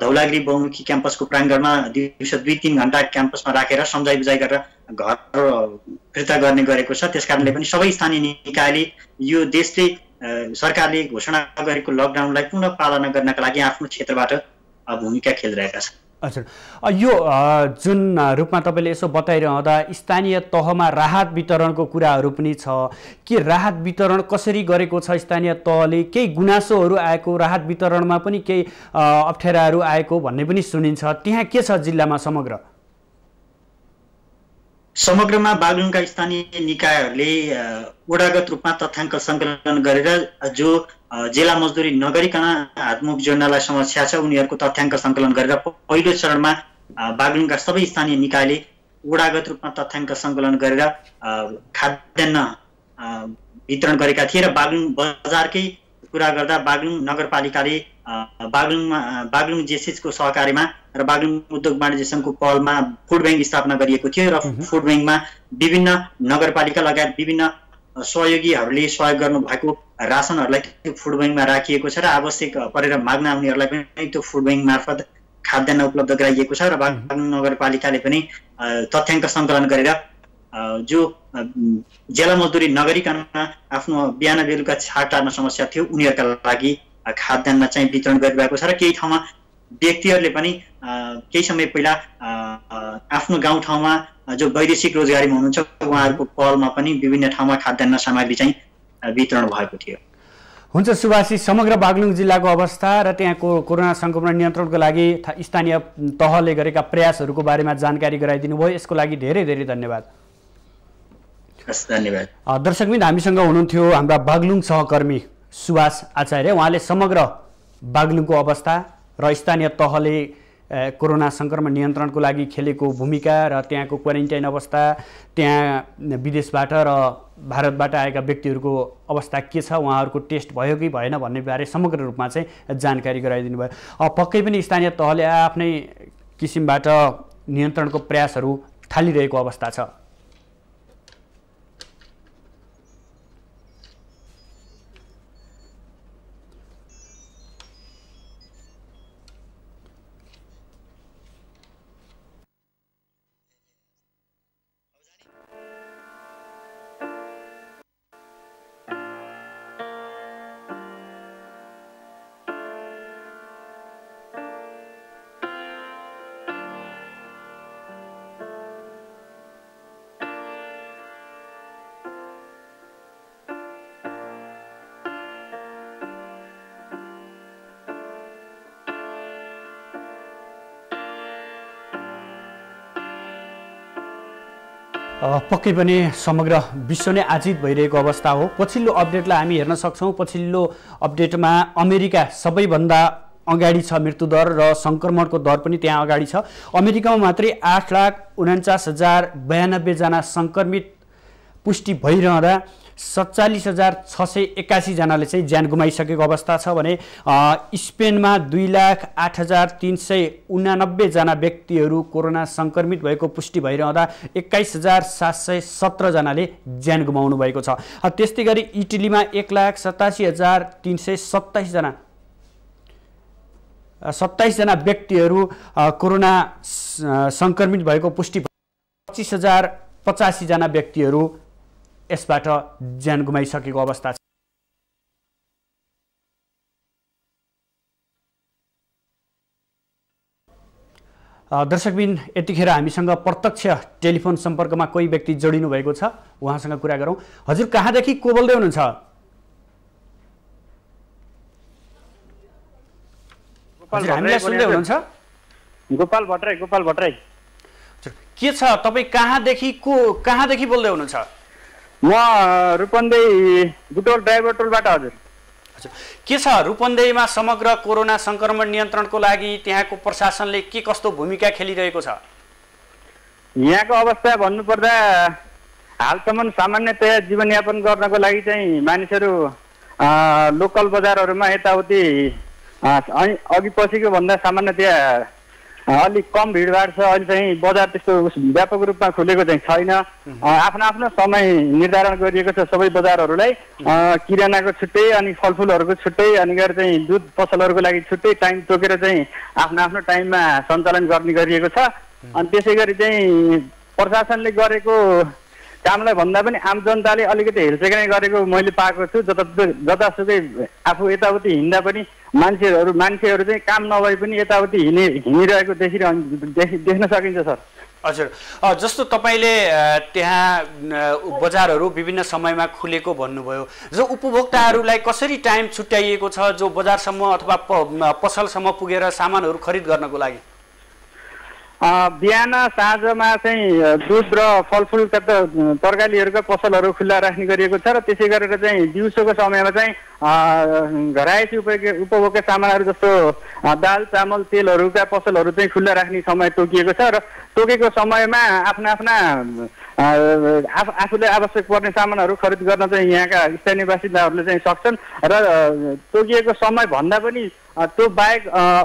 धौलागिरी बहुमुखी क्याम्पसको प्राङ्गणमा दिउँसो दुई तिन घन्टा क्याम्पसमा राखेर सम्झाइ बुझाइ गरेर घर फिर्ता गर्ने गरेको छ। त्यसकारणले पनि सबै स्थानीय निकायले यो देशले सरकारले घोषणा गरेको लकडाउनलाई पुनः पालना गर्नका लागि आफ्नो क्षेत्रबाट भूमिका खेलिरहेका छन्। अच्छा यो जुन रूपमा तपाईले यसो बताइरहँदा स्थानीय तहमा राहत वितरणको कुराहरु पनि छ कि राहत वितरण कसरी गरेको छ, स्थानीय तहले केही गुनासोहरु आएको, राहत वितरणमा पनि केही अप्ठ्याराहरु आएको भन्ने पनि सुनिन्छ, त्यहाँ के छ जिल्लामा? समग्र समग्रमा बागलुङका स्थानीय निकायहरुले वडागत रूपमा तथ्याङ्क संकलन गरेर जो जिल्ला मजदुरी नगरिकन हातमुख जोड्नलाई समस्या छ उनीहरुको तथ्याङ्क संकलन गरेर पहिलो चरणमा बागलुङका सबै स्थानीय निकायले वडागत रूपमा तथ्याङ्क संकलन गरेर खाद्यान्न वितरण गरेका थिए र बागलुङ बजारकै कुरा गर्दा बागलुङ नगरपालिकाले बागलुङमा बागलुङ जेसिसको सहकार्यमा र बागलुङ उद्योग वाणिज्य संघको पहलमा फुड बैंक स्थापना गरिएको थियो र फुड बैंकमा विभिन्न नगरपालिका लगायत विभिन्न सहयोगीहरूले सहयोग गर्नु भएको राशनहरूलाई त्यो फुड बैंकमा राखिएको छ र आवश्यक परेर माग्न आउनेहरूलाई पनि त्यो फुड बैंक मार्फत खाद्यान्न उपलब्ध गराइएको छ र बागलुङ नगरपालिकाले पनि तथ्याङ्क संकलन गरेर जो जेला मजदुरी नगरिकन आफ्नो बिहान बेलुका छाड टार्न समस्या थियो उनीहरुका लागि खाद्यान्न चाहिँ वितरण गरिरहेको छ र केही ठाउँमा व्यक्तिहरुले पनि केही समय पहिला आफ्नो गाउँ ठाउँमा जो वैदेशिक रोजगारीमा हुनुहुन्छ उहाँहरुको पहलमा पनि विभिन्न ठाउँमा खाद्यान्न सामग्री चाहिँ वितरण भएको थियो। हुन्छ सुभाषजी, समग्र बागलुङ जिल्लाको अवस्था र त्यहाँको कोरोना संक्रमण नियन्त्रणको लागि स्थानीय तहले गरेका प्रयासहरुको बारेमा जानकारी गराइदिनु भयो, यसको लागि धेरै धेरै धन्यवाद। धन्यवाद। दर्शकबिन हामीसँग हुनुहुन्थ्यो हाम्रा बागलुङ सहकर्मी सुभाष आचार्य, उहाँले समग्र बागलुङको अवस्था र स्थानीय तहले कोरोना संक्रमण नियन्त्रणको लागि खेलेको भूमिका र त्यहाँको क्वारेन्टाइन अवस्था, त्यहाँ विदेशबाट र भारतबाट आएका व्यक्तिहरूको अवस्था के छ, उहाँहरूको टेस्ट भयो कि भएन भन्ने बारे समग्र रूपमा चाहिँ जानकारी गराइदिनु भयो। पक्कै पनि स्थानीय तहले आफ्नै किसिमबाट नियन्त्रणको प्रयासहरू थालिरहेको अवस्था छ। पक्कै पनि समग्र विश्व नै आजित भइरहेको अवस्था हो। पछिल्लो अपडेटलाई हामी हेर्न सक्छौँ, पछिल्लो अपडेटमा अमेरिका सबैभन्दा अगाडि छ मृत्युदर र सङ्क्रमणको दर पनि त्यहाँ अगाडि छ। अमेरिकामा मात्रै आठ लाख उन्चास हजार बयानब्बेजना सङ्क्रमित पुष्टि भइरहँदा सत्तालीस हजार छ सय एक्कासीजनाले चाहिँ ज्यान गुमाइसकेको अवस्था छ भने स्पेनमा दुई लाख आठ हजार तिन सय उनानब्बेजना व्यक्तिहरू कोरोना सङ्क्रमित भएको पुष्टि भइरहँदा एक्काइस हजार सात सय सत्रजनाले ज्यान गुमाउनु भएको छ। त्यस्तै गरी इटलीमा एक लाख सतासी हजार तिन सय सत्ताइसजना सत्ताइसजना व्यक्तिहरू कोरोना सङ्क्रमित भएको पुष्टि, पच्चिस हजार पचासीजना व्यक्तिहरू यसबाट ज्यान गुमाइसकेको अवस्था छ। दर्शकबिन यतिखेर हामीसँग प्रत्यक्ष टेलिफोन सम्पर्कमा कोही व्यक्ति जोडिनु भएको छ, उहाँसँग कुरा गरौँ। हजुर, कहाँदेखि को बोल्दै हुनुहुन्छ? हामीलाई सुन्दै हुनुहुन्छ? गोपाल भट्टराई। गोपाल भट्टराई, के छ तपाईँ कहाँदेखि को कहाँदेखि बोल्दै हुनुहुन्छ? म रूपन्देही बुटोल ड्राइभर टोलबाट। हजुर, के छ रूपन्देहीमा समग्र कोरोना संक्रमण नियन्त्रणको लागि त्यहाँको प्रशासनले के कस्तो भूमिका खेलिरहेको छ? यहाँको अवस्था भन्नुपर्दा हालसम्म सामान्यतया जीवनयापन गर्नको लागि चाहिँ मानिसहरू लोकल बजारहरूमा यताउति अघि पछिको भन्दा सामान्यतया अलिक कम भिडभाड छ। अहिले चाहिँ बजार त्यस्तो व्यापक रूपमा खुलेको चाहिँ छैन। आफ्नो आफ्नो समय निर्धारण गरिएको छ सबै बजारहरूलाई, किरानाको छुट्टै अनि फलफुलहरूको छुट्टै अनि गएर चाहिँ दुध पसलहरूको लागि छुट्टै टाइम तोकेर चाहिँ आफ्नो आफ्नो टाइममा सञ्चालन गर्ने गरिएको छ। अनि त्यसै गरी चाहिँ प्रशासनले गरेको कामलाई भन्दा पनि आम जनताले अलिकति हेलचेक्राइ गरेको मैले पाएको छु। जता जतासुकै आफू यताउति हिँड्दा पनि मान्छेहरू मान्छेहरू चाहिँ काम नभए पनि यताउति हिँडे हिँडिरहेको देखिरहनु देख्न सकिन्छ सर। हजुर, जस्तो तपाईँले त्यहाँ बजारहरू विभिन्न समयमा खुलेको भन्नुभयो, जो उपभोक्ताहरूलाई कसरी टाइम छुट्याइएको छ जो बजारसम्म अथवा पसलसम्म पुगेर सामानहरू खरिद गर्नको लागि? बिहान साँझमा चाहिँ दुध र फलफुलका तरकारीहरूका पसलहरू खुल्ला राख्ने गरिएको छ र त्यसै गरेर चाहिँ दिउँसोको समयमा चाहिँ घरायसी उपयोग उपभोग्य सामानहरू जस्तो दाल चामल तेलहरूका पसलहरू चाहिँ खुल्ला राख्ने समय तोकिएको छ र तोकेको समयमा आफ्ना आफ्ना आफूलाई आवश्यक पर्ने सामानहरू खरिद गर्न चाहिँ यहाँका स्थानीय बासिन्दाहरूले चाहिँ सक्छन् र तोकिएको समय भन्दा पनि त्यो बाहेक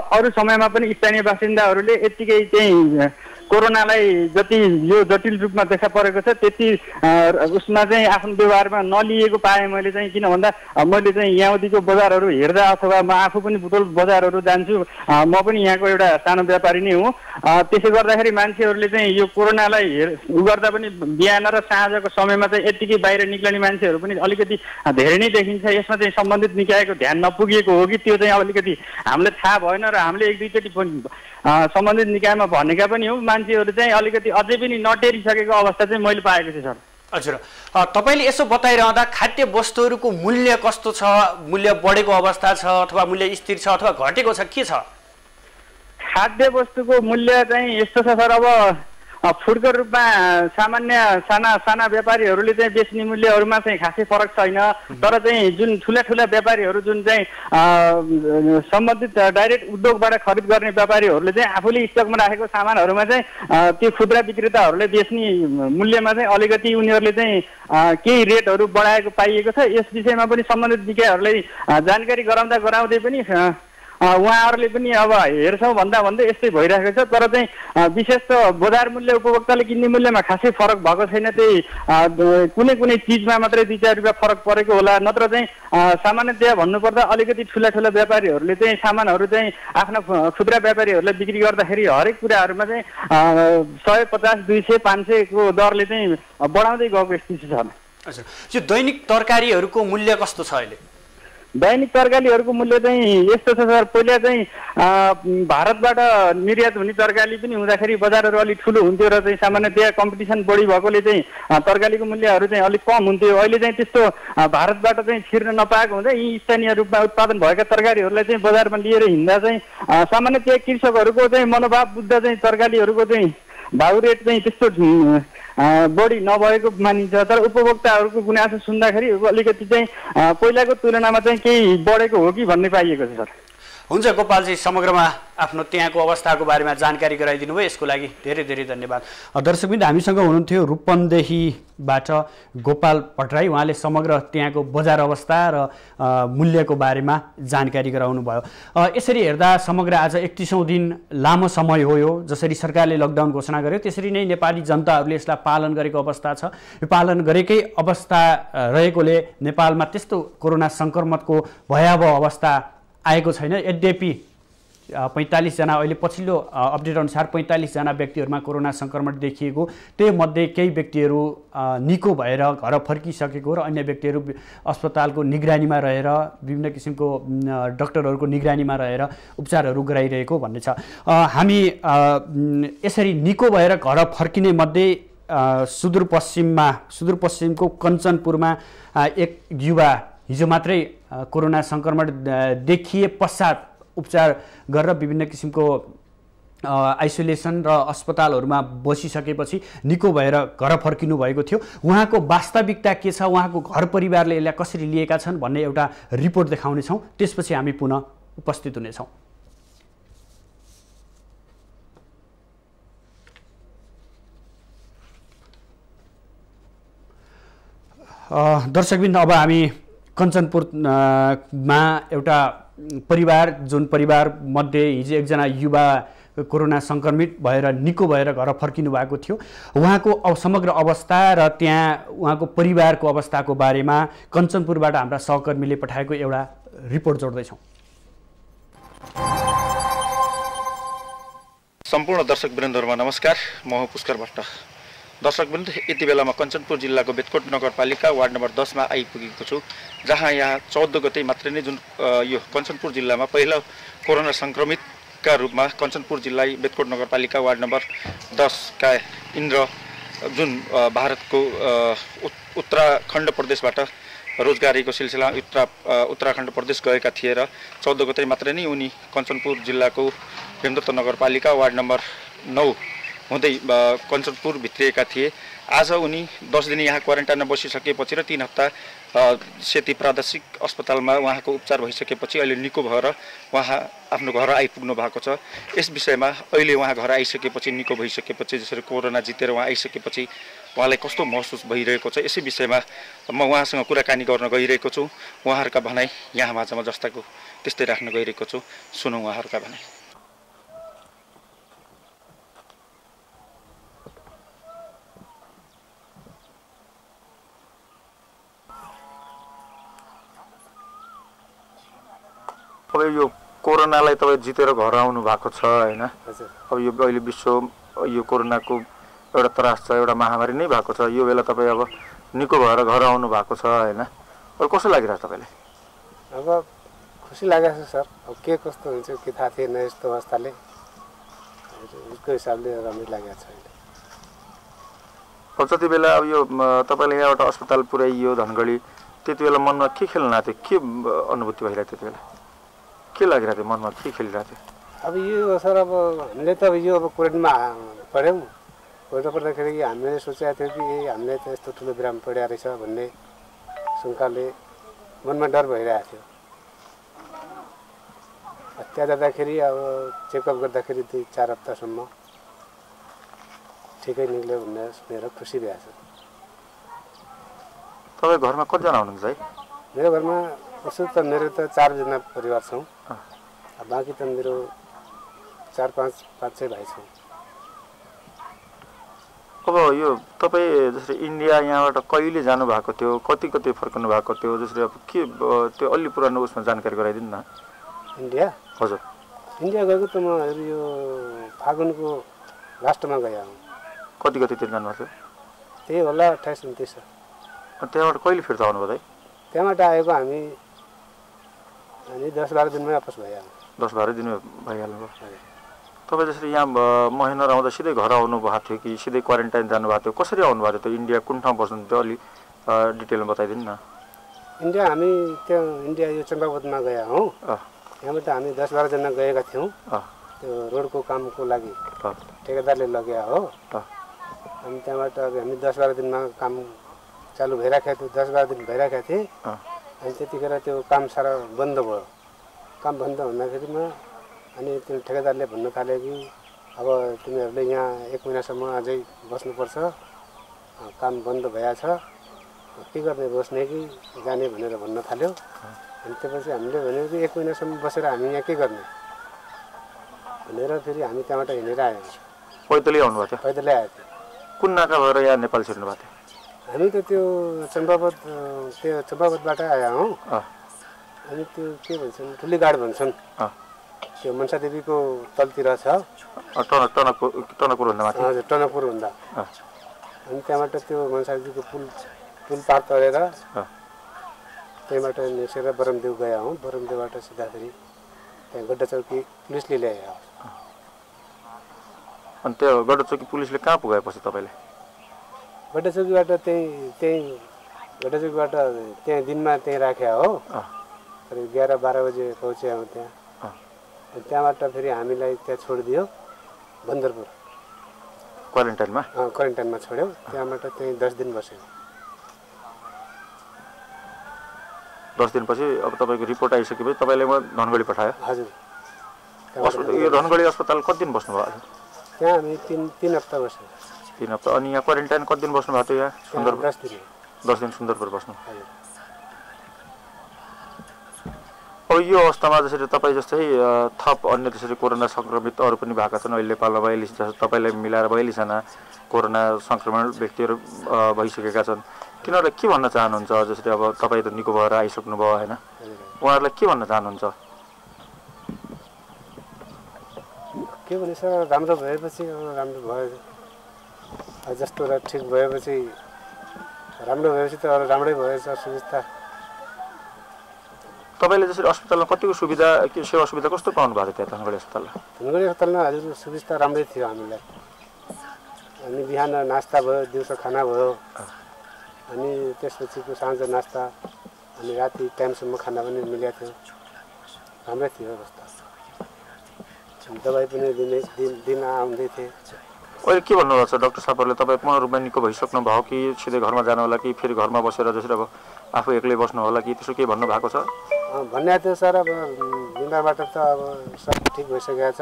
अरू समयमा पनि स्थानीय बासिन्दाहरूले यत्तिकै चाहिँ कोरोनालाई जति यो जटिल रूपमा देखा परेको छ त्यति उसमा चाहिँ आफ्नो व्यवहारमा नलिएको पाएँ मैले चाहिँ। किन भन्दा मैले चाहिँ यहाँदेखिको बजारहरू हेर्दा अथवा म आफू पनि बुटोल बजारहरू जान्छु, म पनि यहाँको एउटा सानो व्यापारी नै हुँ। त्यसै गर्दाखेरि मान्छेहरूले चाहिँ यो कोरोनालाई हेर उ गर्दा पनि बिहान र साँझको समयमा चाहिँ यत्तिकै बाहिर निक्लिने मान्छेहरू पनि अलिकति धेरै नै देखिन्छ। यसमा चाहिँ सम्बन्धित निकायको ध्यान नपुगेको हो कि त्यो चाहिँ अलिकति हामीलाई थाहा भएन र हामीले एक दुईचोटि सम्बन्धित निकायमा भनेका पनि हौ, मान्छेहरू चाहिँ अलिकति अझै पनि नटेरिसकेको अवस्था चाहिँ मैले पाएको छु सर। हजुर, तपाईँले यसो बताइरहँदा खाद्य वस्तुहरूको मूल्य कस्तो छ, मूल्य बढेको अवस्था छ अथवा मूल्य स्थिर छ अथवा घटेको छ, के छ? खाद्य वस्तुको मूल्य चाहिँ यस्तो छ सर, अब फुडको रूपमा सामान्य साना साना व्यापारीहरूले चाहिँ बेच्ने मूल्यहरूमा चाहिँ खासै फरक छैन, तर चाहिँ जुन ठुला ठुला व्यापारीहरू जुन चाहिँ सम्बन्धित डाइरेक्ट उद्योगबाट खरिद गर्ने व्यापारीहरूले चाहिँ आफूले स्टकमा राखेको सामानहरूमा चाहिँ त्यो खुद्रा विक्रेताहरूले बेच्ने मूल्यमा चाहिँ अलिकति उनीहरूले चाहिँ केही रेटहरू बढाएको पाइएको छ। यस विषयमा पनि सम्बन्धित निकायहरूलाई जानकारी गराउँदा गराउँदै पनि उहाँहरूले पनि अब हेर्छौँ भन्दा भन्दै यस्तै भइरहेको छ। तर चाहिँ विशेष त बजार मूल्य उपभोक्ताले किन्ने मूल्यमा खासै फरक भएको छैन, त्यही कुनै कुनै चिजमा मात्रै दुई चार रुपियाँ फरक परेको होला, नत्र चाहिँ सामान्यतया भन्नुपर्दा अलिकति ठुला ठुला व्यापारीहरूले चाहिँ सामानहरू चाहिँ आफ्ना खुद्रा व्यापारीहरूलाई बिक्री गर्दाखेरि हरेक कुराहरूमा चाहिँ सय पचास दुई सय पाँच सयको दरले चाहिँ बढाउँदै गएको स्थिति छ। हजुर, यो दैनिक तरकारीहरूको मूल्य कस्तो छ अहिले? दैनिक तरकारीहरूको मूल्य चाहिँ यस्तो छ सर, पहिला चाहिँ भारतबाट निर्यात हुने तरकारी पनि हुँदाखेरि बजारहरू अलिक ठुलो हुन्थ्यो र चाहिँ सामान्यतया कम्पिटिसन बढी भएकोले चाहिँ तरकारीको मूल्यहरू चाहिँ अलिक कम हुन्थ्यो। अहिले चाहिँ त्यस्तो भारतबाट चाहिँ छिर्न नपाएको हुँदा यी स्थानीय रूपमा उत्पादन भएका तरकारीहरूलाई चाहिँ बजारमा लिएर हिँड्दा चाहिँ सामान्यतया कृषकहरूको चाहिँ मनोभाव बुझ्दा चाहिँ तरकारीहरूको चाहिँ भाउ रेट चाहिँ त्यस्तो बढी नभएको मानिन्छ। तर उपभोक्ताहरूको गुनासो सुन्दाखेरि अलिकति चाहिँ पहिलाको तुलनामा चाहिँ केही बढेको हो कि भन्ने पाइएको छ सर। हुन्छ गोपालजी, समग्रमा आफ्नो त्यहाँको अवस्थाको बारेमा जानकारी गराइदिनु भयो, यसको लागि धेरै धेरै धन्यवाद। दर्शकबिन्द, हामीसँग हुनुहुन्थ्यो रूपन्देहीबाट गोपाल भट्टराई, उहाँले समग्र त्यहाँको बजार अवस्था र मूल्यको बारेमा जानकारी गराउनु भयो। यसरी हेर्दा समग्र आज एकतिसौँ दिन लामो समय हो, यो जसरी सरकारले लकडाउन घोषणा गर्यो त्यसरी नै नेपाली जनताहरूले यसलाई पालन गरेको अवस्था छ। यो पालन गरेकै अवस्था रहेकोले नेपालमा त्यस्तो कोरोना सङ्क्रमणको भयावह अवस्था आएको छैन। यद्यपि पैँतालिसजना अहिले पछिल्लो अपडेट अनुसार पैँतालिसजना व्यक्तिहरूमा कोरोना सङ्क्रमण देखिएको, त्यहीमध्ये केही व्यक्तिहरू निको भएर घर फर्किसकेको र अन्य व्यक्तिहरू अस्पतालको निगरानीमा रहेर विभिन्न किसिमको डाक्टरहरूको निगरानीमा रहेर उपचारहरू गराइरहेको भन्ने छ। हामी यसरी निको भएर घर फर्किने मध्ये सुदूरपश्चिममा सुदूरपश्चिमको कञ्चनपुरमा एक युवा हिजो मात्रै कोरोना सङ्क्रमण देखिए पश्चात उपचार गरेर विभिन्न किसिमको आइसोलेसन र अस्पतालहरूमा बसिसकेपछि निको भएर घर फर्किनु भएको थियो। उहाँको वास्तविकता के छ, उहाँको घर परिवारले यसलाई कसरी लिएका छन् भन्ने एउटा रिपोर्ट देखाउनेछौँ, त्यसपछि हामी पुनः उपस्थित हुनेछौँ। दर्शकबिन्द, अब हामी कञ्चनपुर मा एउटा परिवार, जुन परिवार मध्ये हिजो एकजना युवा कोरोना सङ्क्रमित भएर निको भएर घर फर्किनु भएको थियो, उहाँको समग्र अवस्था र त्यहाँ उहाँको परिवारको अवस्थाको बारेमा कञ्चनपुरबाट हाम्रा सहकर्मीले पठाएको एउटा रिपोर्ट जोड्दैछौँ। सम्पूर्ण दर्शक वृन्दहरुमा नमस्कार, म पुष्कर भट्ट। दर्शकवृन्द यति बेलामा कञ्चनपुर जिल्लाको बेटकोट नगरपालिका वार्ड नम्बर दस मा आइपुगेको छु, जहाँ यहाँ चौध गते मात्रै नै जुन यो कञ्चनपुर जिल्लामा पहिलो कोरोना संक्रमितका रूपमा कञ्चनपुर जिल्ला बेटकोट नगरपालिका वार्ड नम्बर दस का इन्द्र जुन भारतको उत्तराखण्ड प्रदेशबाट रोजगारीको सिलसिला उत्तरा उत्तराखण्ड प्रदेश गएका थिए र चौध गते मात्रै नै उनी कञ्चनपुर जिल्लाको बेमदत्त नगरपालिका वार्ड नम्बर नौ हुँदै कञ्चनपुर भित्रिएका थिए। आज उनी दस दिन यहाँ क्वारेन्टाइनमा बसिसकेपछि र तीन हप्ता सेती प्रादेशिक अस्पतालमा उहाँको उपचार भइसकेपछि अहिले निको भएर उहाँ आफ्नो घर आइपुग्नु भएको छ। यस विषयमा अहिले उहाँ घर आइसकेपछि निको भइसकेपछि जसरी कोरोना जितेर उहाँ आइसकेपछि उहाँलाई कस्तो महसुस भइरहेको छ यसै विषयमा म उहाँसँग कुराकानी गर्न गइरहेको छु। उहाँहरूका भनाइ यहाँ माझमा जस्ताको त्यस्तै राख्न गइरहेको छु, सुनौँ उहाँहरूका भनाइ। अब यो कोरोनालाई तपाईँ जितेर घर आउनु भएको छ हैन? अब यो अहिले विश्व यो कोरोनाको एउटा त्रास छ, एउटा महामारी नै भएको छ। यो बेला तपाईँ अब निको भएर घर आउनु भएको छ हैन? अब कसो लागिरहेछ तपाईलाई? अब खुसी लागेको छ सर। अब के कस्तो हुन्छ के थाहा थिएन यस्तो अवस्थाले, यसको हिसाबले राम्रो लागेको छ। अब जति बेला अब यो तपाईलाई यहाँ एउटा अस्पताल पुर्याइयो धनगढी, त्यति बेला मनमा के खेल्न आएको थियो, के अनुभूति भइरहेको थियो त्यति बेला, के लागिरहेको थियो मनमा, के खेलिरहेको थियो? अब यो सर अब हामीले त अब यो अब कोरोनामा पढ्यौँ, कोरोना पर्दाखेरि हामीले सोचेको थियो कि हामीले त यस्तो ठुलो बिराम पढ्या रहेछ भन्ने शङ्काले मनमा डर भइरहेको थियो। त्यहाँ जाँदाखेरि अब चेकअप गर्दाखेरि दुई चार हप्तासम्म ठिकै निक्ल्यो भनेर सुनेर खुसी भइरहेको छ। तपाईँ घरमा कतिजना हुनुहुन्छ है? मेरो घरमा उसो त मेरो त चारजना परिवार छौँ, बाँकी त मेरो चार पाँच पाँच सय भाइ छौँ। अब यो तपाईँ जसरी इन्डिया यहाँबाट कहिले जानुभएको थियो, कति कति फर्कनु भएको थियो, जसरी अब के त्यो अलि पुरानो उसमा जानकारी गराइदिनु न। इन्डिया? हजुर, इन्डिया गएको त म यो फागुनको लास्टमा गएँ। कति कतितिर जानुभएको थियो? त्यही होला अट्ठाइस उन्तिस। त्यहाँबाट कहिले फिर्ता आउनुभयो त? त्यहाँबाट आएको हामी अनि दस बाह्र दिनमै वापस भइहाल्नु। दस बाह्र दिनमै भइहाल्नु। तपाईँ जसरी यहाँ महिना आउँदा सिधै घर आउनु भएको थियो कि सिधै क्वारेन्टाइन जानुभएको थियो, कसरी आउनुभएको थियो? इन्डिया कुन ठाउँ बस्नुहुन्थ्यो, अलि डिटेलमा बताइदिनु न। इन्डिया हामी त्यो इन्डिया यो चम्पावतमा गएका हौँ। त्यहाँबाट हामी दस बाह्रजना गएका थियौँ, त्यो रोडको कामको लागि ठेकेदारले लगे हो। अनि त्यहाँबाट हामी दस बाह्र दिनमा काम चालु भइरहेको थियो, दस बाह्र दिन भइरहेको थिएँ। अनि त्यतिखेर त्यो काम सारा बन्द भयो। काम बन्द हुँदाखेरिमा अनि त्यो ठेकेदारले भन्नु थाल्यो कि अब तिमीहरूले यहाँ एक महिनासम्म अझै बस्नुपर्छ, काम बन्द भइहाल्छ, के गर्ने, बस्ने कि जाने भनेर भन्न थाल्यो। अनि त्यसपछि हामीले भन्यो कि एक महिनासम्म बसेर हामी यहाँ के गर्ने भनेर फेरि हामी त्यहाँबाट हिँडेर आयौँ। पैदलै आउनुभएको थियो? पैदलै आएको थियो। कुन नाका भएर यहाँ नेपाल छिर्नु भएको थियो? हामी त त्यो चम्पावत त्यो चम्पावतबाट आएका हौँ। अनि त्यो के भन्छन्, ठुली गाड भन्छन्, त्यो मनसादेवीको तलतिर छ, टनकपुरभन्दा माथि। हजुर, टनकपुरभन्दा। अनि त्यहाँबाट त्यो मनसादेवीको पुल पुल पार तरेर त्यहीँबाट निसेर ब्रह्मदेव गएका हौँ। ब्रह्मदेवबाट सिधा फेरि त्यहाँ गड्डा चौकी पुलिसले ल्याएका हौँ। अनि त्यो गड्डा चौकी पुलिसले कहाँ पुगाएपछि तपाईँले? गड्डाचौकीबाट त्यहीँ त्यहीँ गड्डाचौकीबाट त्यहाँ दिनमा त्यहीँ राखे हो, करिब एघार बाह्र बजे पहुँच्यो हौँ त्यहाँ। त्यहाँबाट फेरि हामीलाई त्यहाँ छोडिदियो बन्दरपुर क्वारेन्टाइनमा। क्वारेन्टाइनमा छोड्यो, त्यहाँबाट त्यहीँ दस दिन बस्यो। दस दिनपछि अब तपाईँको रिपोर्ट आइसकेपछि तपाईँले म धनगढी पठायो? हजुर। यो धनगढी अस्पताल कति दिन बस्नुभयो? त्यहाँ हामी तिन तिन हप्ता बस्यौँ। तीन हप्ता। अनि यहाँ क्वारेन्टाइन कति दिन बस्नु भएको थियो यहाँ सुन्दरपुर? दस दिन। दस दिन सुन्दरपुर बस्नु। अब यो अवस्थामा जसरी तपाईँ जस्तै थप अन्य त्यसरी कोरोना सङ्क्रमित अरू पनि भएका छन् अहिले नेपालमा, बयालिस जस्तो तपाईँलाई मिलाएर बयालिसजना कोरोना सङ्क्रमण व्यक्तिहरू भइसकेका छन्। तिनीहरूलाई के भन्न चाहनुहुन्छ? जसरी अब तपाईँ त निको भएर आइसक्नुभयो होइन, उहाँहरूलाई के भन्न चाहनुहुन्छ? के भने सर राम्रो भएपछि राम्रो भयो। जस्तो ठीक भएपछि राम्रो भएपछि त अरु राम्रै भएछ सुविस्ता। तपाईले जसरी अस्पतालमा कतिको सुविधा के सेवा सुविधा कस्तो पाउनु भएको थियो धनगढी अस्पतालमा? धनगढी अस्पतालमा हजुर सुविस्ता राम्रै थियो हामीलाई। अनि बिहान नास्ता भयो, दिउँसो खाना भयो, अनि त्यसपछिको साँझ नास्ता, अनि राति टाइमसम्म खाना पनि मिलेको थियो, राम्रै थियो अवस्था। दबाई पनि दिने दिन दिन आउँदै थिए। अहिले के भन्नुहुन्छ डाक्टर साहबहरुले, तपाई पूर्ण रूपमा निको भइसक्नु भयो कि सिधै घरमा जानु होला कि फेरि घरमा बसेर जसरी अब आफू एक्लै बस्नु होला कि त्यसो के भन्नु भएको छ? भन्या थियो सर, अब बिमारबाट त अब सब ठीक भइसकेको छ,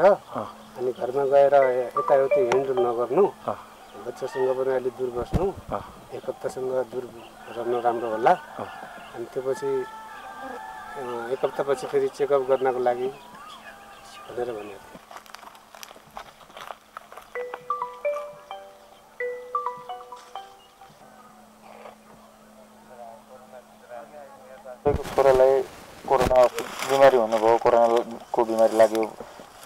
अनि घरमा गएर यताउति हेन्डल नगर्नु, बच्चासँग पनि अलि दूर बस्नु, एक हप्तासँग दूर रहनु राम्रो होला। अनि त्यसपछि एक हप्तापछि फेरि चेकअप गर्नको लागि भनेर भन्या थियो। छोरालाई कोरोना बिमारी हुनुभयो, कोरोनाको बिमारी लाग्यो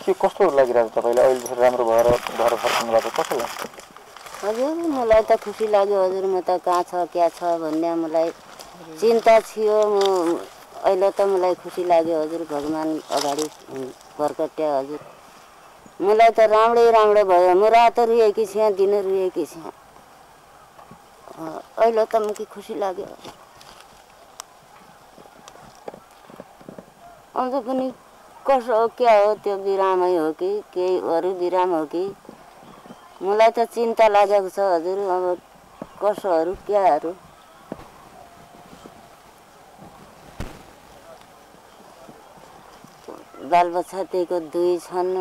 के कस्तो लागिरहेको छ तपाईँलाई? अहिले राम्रो भएर घर फर्किनु भएको कस्तो लाग्छ? हजुर मलाई त खुसी लाग्यो हजुर, म त कहाँ छ क्या छ भन्ने मलाई चिन्ता थियो, म अहिले त मलाई खुसी लाग्यो हजुर, भगवान अगाडि बरकट्या हजुर, मलाई त राम्रै राम्रो भयो। म रात रुएकी थिएँ, दिन रुएकी थिएँ, अहिले त म खुसी लाग्यो। अझ पनि कसो क्या हो त्यो बिरामै हो कि केही अरू बिराम हो कि मलाई त चिन्ता लागेको छ हजुर, अब कसोहरू क्याहरू। बालबच्चा त्यहीको दुई छन्,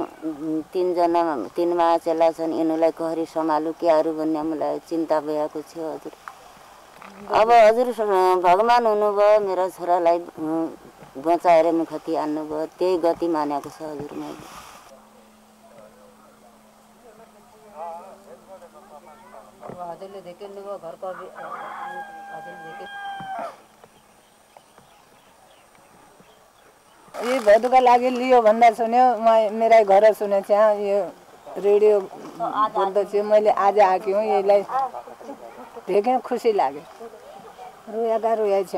तिनजना तिनमा चेला छन्, यिनीलाई कसरी सम्हालु क्याहरू भन्ने मलाई चिन्ता भएको थियो हजुर। अब हजुर भगवान हुनुभयो, मेरो छोरालाई बचाएर मुखति आन्नुभयो, त्यही गति मानेको छ हजुर मैले। हजुरले देख्नु भयो घरको यही भदुका लागि लियो भन्दा सुन्यो, म मेरै घर सुने थिएँ, यो रेडियो बोल्दै थियो, मैले आज आएको हुँ, यसलाई देखेँ खुसी लाग्यो, रोएका रोएछ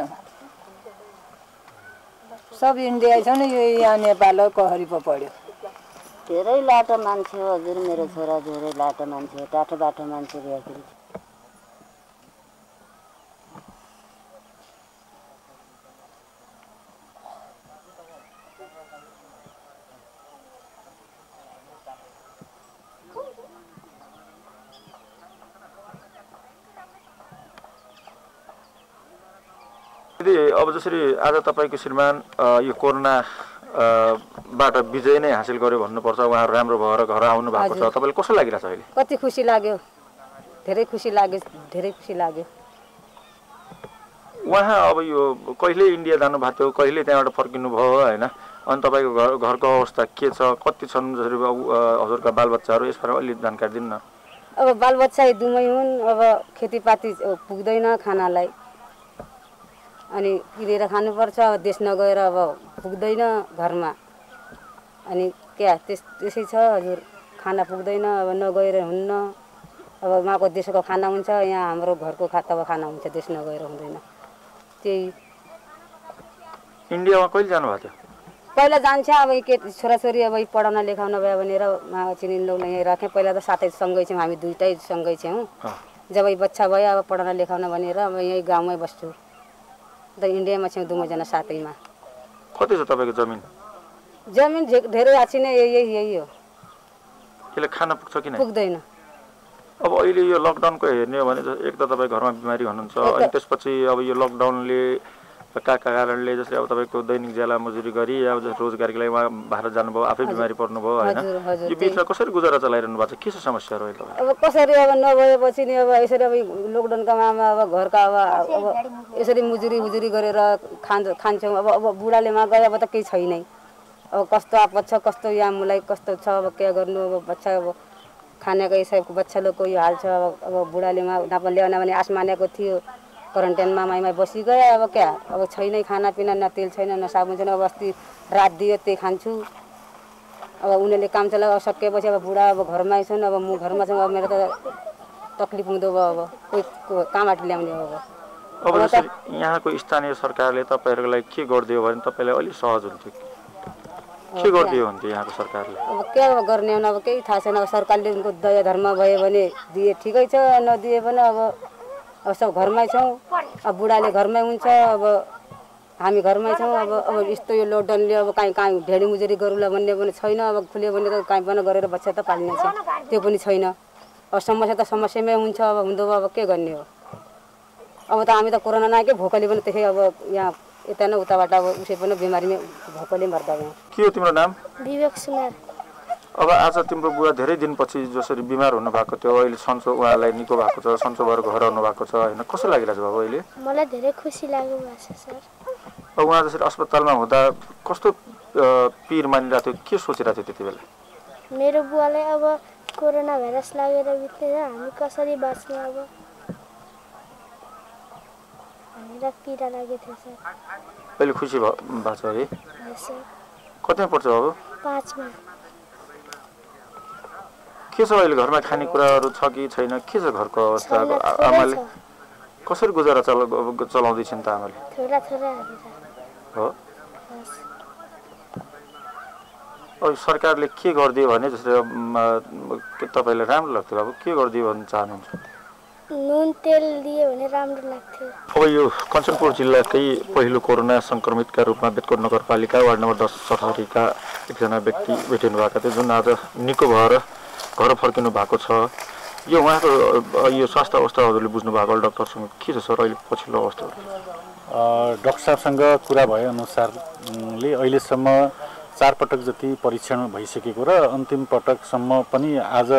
सब इन्डिया छ नि, यो यहाँ नेपाल कहरीको पढ्यो। धेरै लाटो मान्छे हजुर मेरो छोरा, धेरै लाटो मान्छे, टाटो बाटो मान्छे भएपछि अब जसरी आज तपाईको श्रीमान यो कोरोना बाट विजय नै हासिल गर्यो भन्नुपर्छ, उहाँहरु राम्रो भएर घर आउनु भएको छ, तपाईलाई कस्तो लागिरहेछ अहिले? कति खुसी लाग्यो, धेरै खुसी लाग्यो, धेरै खुसी लाग्यो। उहाँ अब यो कहिले इन्डिया जानु भएको थियो, कहिले त्यहाँबाट फर्किनु भयो हैन, अनि तपाईको घर घरको अवस्था के छ, कति छन् जसरी हजुरका बालबच्चाहरु यसबारे अलि जानकारी दिनु न। अब बालबच्चा दुमै हुन्, अब खेतीपाती पुग्दैन खानालाई, अनि किनेर खानुपर्छ, अब देश नगएर अब पुग्दैन घरमा, अनि क्या त्यस त्यसै छ हजुर, खाना पुग्दैन, अब नगएर हुन्न, अब उहाँको देशको खाना हुन्छ, यहाँ हाम्रो घरको खाताको खाना हुन्छ, देश नगएर हुँदैन। त्यही इन्डियामा कहिले जानुभएको थियो? पहिला जान्छ, अब के छोराछोरी अब पढाउन लेखाउन भयो भनेर उहाँ चिनिन लोकलाई यहाँ राखेँ, पहिला त साथै सँगै थियौँ हामी, दुइटै सँगै थियौँ, जब बच्चा भयो अब पढाउन लेखाउन भनेर अब यहीँ गाउँमै बस्छु, त इन्डियामा छौँ दुवैजना साथैमा। कति छ तपाईँको जमिन? जमिन धेरै आछि नै, यही यही हो, यसले खाना पुग्छ कि नै पुग्दैन। अब अहिले यो लकडाउनको हेर्ने हो भने एक त तपाईँ घरमा बिमारी हुनुहुन्छ, अनि त्यसपछि अब यो लकडाउनले कहाँ कहाँ कारणले जसले अब तपाईँको दैनिक ज्याला मजुरी गरी अब रोजगारीको लागि उहाँ बाहिर जानुभयो, आफै बिमारी पर्नुभयो होइन, यो बिचमा कसरी गुजारा चलाइरहनु भएको छ, के छ समस्याहरू अहिले? अब कसरी अब नभएपछि नि अब यसरी अब लकडाउनको मामा अब घरका अब यसरी मजुरी मजुरी गरेर खान्छ खान्छौँ, अब अब बुढालेमा गयो अब त केही छैन, अब कस्तो आपत छ, कस्तो यहाँ मलाई कस्तो छ, अब के गर्नु, अब बच्चा अब खानेको यसको बच्चा लोकको यो हाल छ, अब अब बुढालेमा नापन ल्याउन भने आस मानेको थियो, क्वारेन्टाइनमा माइमा बसी गयो, अब क्या अब छैन खानापिना, न तेल छैन न साबुन छैन, अब अस्ति रात दियो त्यही खान्छु, अब उनीहरूले काम चलाउ सकेपछि अब बुढा अब घरमै छन्, अब म घरमा छौँ, अब मेरो त तकलीफ हुँदो भयो। अब कोही कामबाट ल्याउने हो। अब यहाँको स्थानीय सरकारले तपाईहरुको लागि के गर्दियो भने तपाईलाई अलि सहज हुन्थ्यो? के गर्दियो भन्थे यहाँको सरकारले? अब के गर्ने हो न, अब केही थाहा छैन। अब सरकारले उनको दया धर्म भयो भने दिए ठिकै छ, नदिए भने अब अब सब घरमै छौं। अब बुढाले घरमै हुन्छ, अब हामी घरमै छौं। अब अब यस्तो यो लकडाउनले अब कहीँ कहीँ ढेडी मुजुरी गरौला भन्ने पनि छैन। अब खुल्यो भने त कहीँ पनि गरेर बच्चा त पाल्ने छ, त्यो पनि छैन। अब समस्या त समस्यामै हुन्छ। अब हुँदो अब के गर्ने हो? अब त हामी त कोरोना नआएकै भोकले पनि त्यही। अब यहाँ यता न उताबाट अब उसै पनि बिमारीमै भोकले मर्दा गयो। के हो तिम्रो नाम? विवेक सुनार। अब आज तिम्रो बुवा धेरै दिनपछि जसरी बिमार हुनु भएको थियो, अहिले सन्चो उहाँलाई निको भएको छ, सन्चो भएर घर आउनु भएको छ हैन, कसो लागिरहेछ बाबु अहिले? मलाई धेरै खुसी लाग्यो भाषा सर। अब उहाँ जसरी अस्पतालमा हुँदा कस्तो पीर मानिरहेथ्यो, के सोचिरहेथ्यो त्यतिबेला? मेरो बुवालाई अब कोरोना भाइरस लागेर बितेर हामी कसरी बाँच्ने अब भनेर पीडा लागेथ्यो सर। अहिले खुसी भएको छ है? कतिमा पर्छ बाबु? पाँचमा। के छ अहिले घरमा खानेकुराहरू छ कि छैन? के छ घरको अवस्था? आमाले कसरी गुजारा चला चलाउँदैछन् त आमाले? थोरा थोरा हो। अब सरकारले के गरिदियो भने जसरी तपाईँलाई राम्रो लाग्थ्यो बाबु, के गरिदियो भन्न चाहनुहुन्छ? नुन तेल दियो भने राम्रो लाग्थ्यो। अब यो कञ्चनपुर जिल्लाकै पहिलो कोरोना सङ्क्रमितका रूपमा बेटकोट नगरपालिका वार्ड नम्बर दस सठहरीका एकजना व्यक्ति भेटिनु भएको थियो, जुन आज निको भएर घर फर्किनु भएको छ। यो उहाँको यो स्वास्थ्य अवस्था हजुरले बुझ्नु भएको डक्टरसँग के छ सर अहिले पछिल्लो अवस्था? डक्टर साहबसँग कुरा भए अनुसारले अहिलेसम्म चार पटक जति परीक्षण भइसकेको र अन्तिम पटकसम्म पनि आज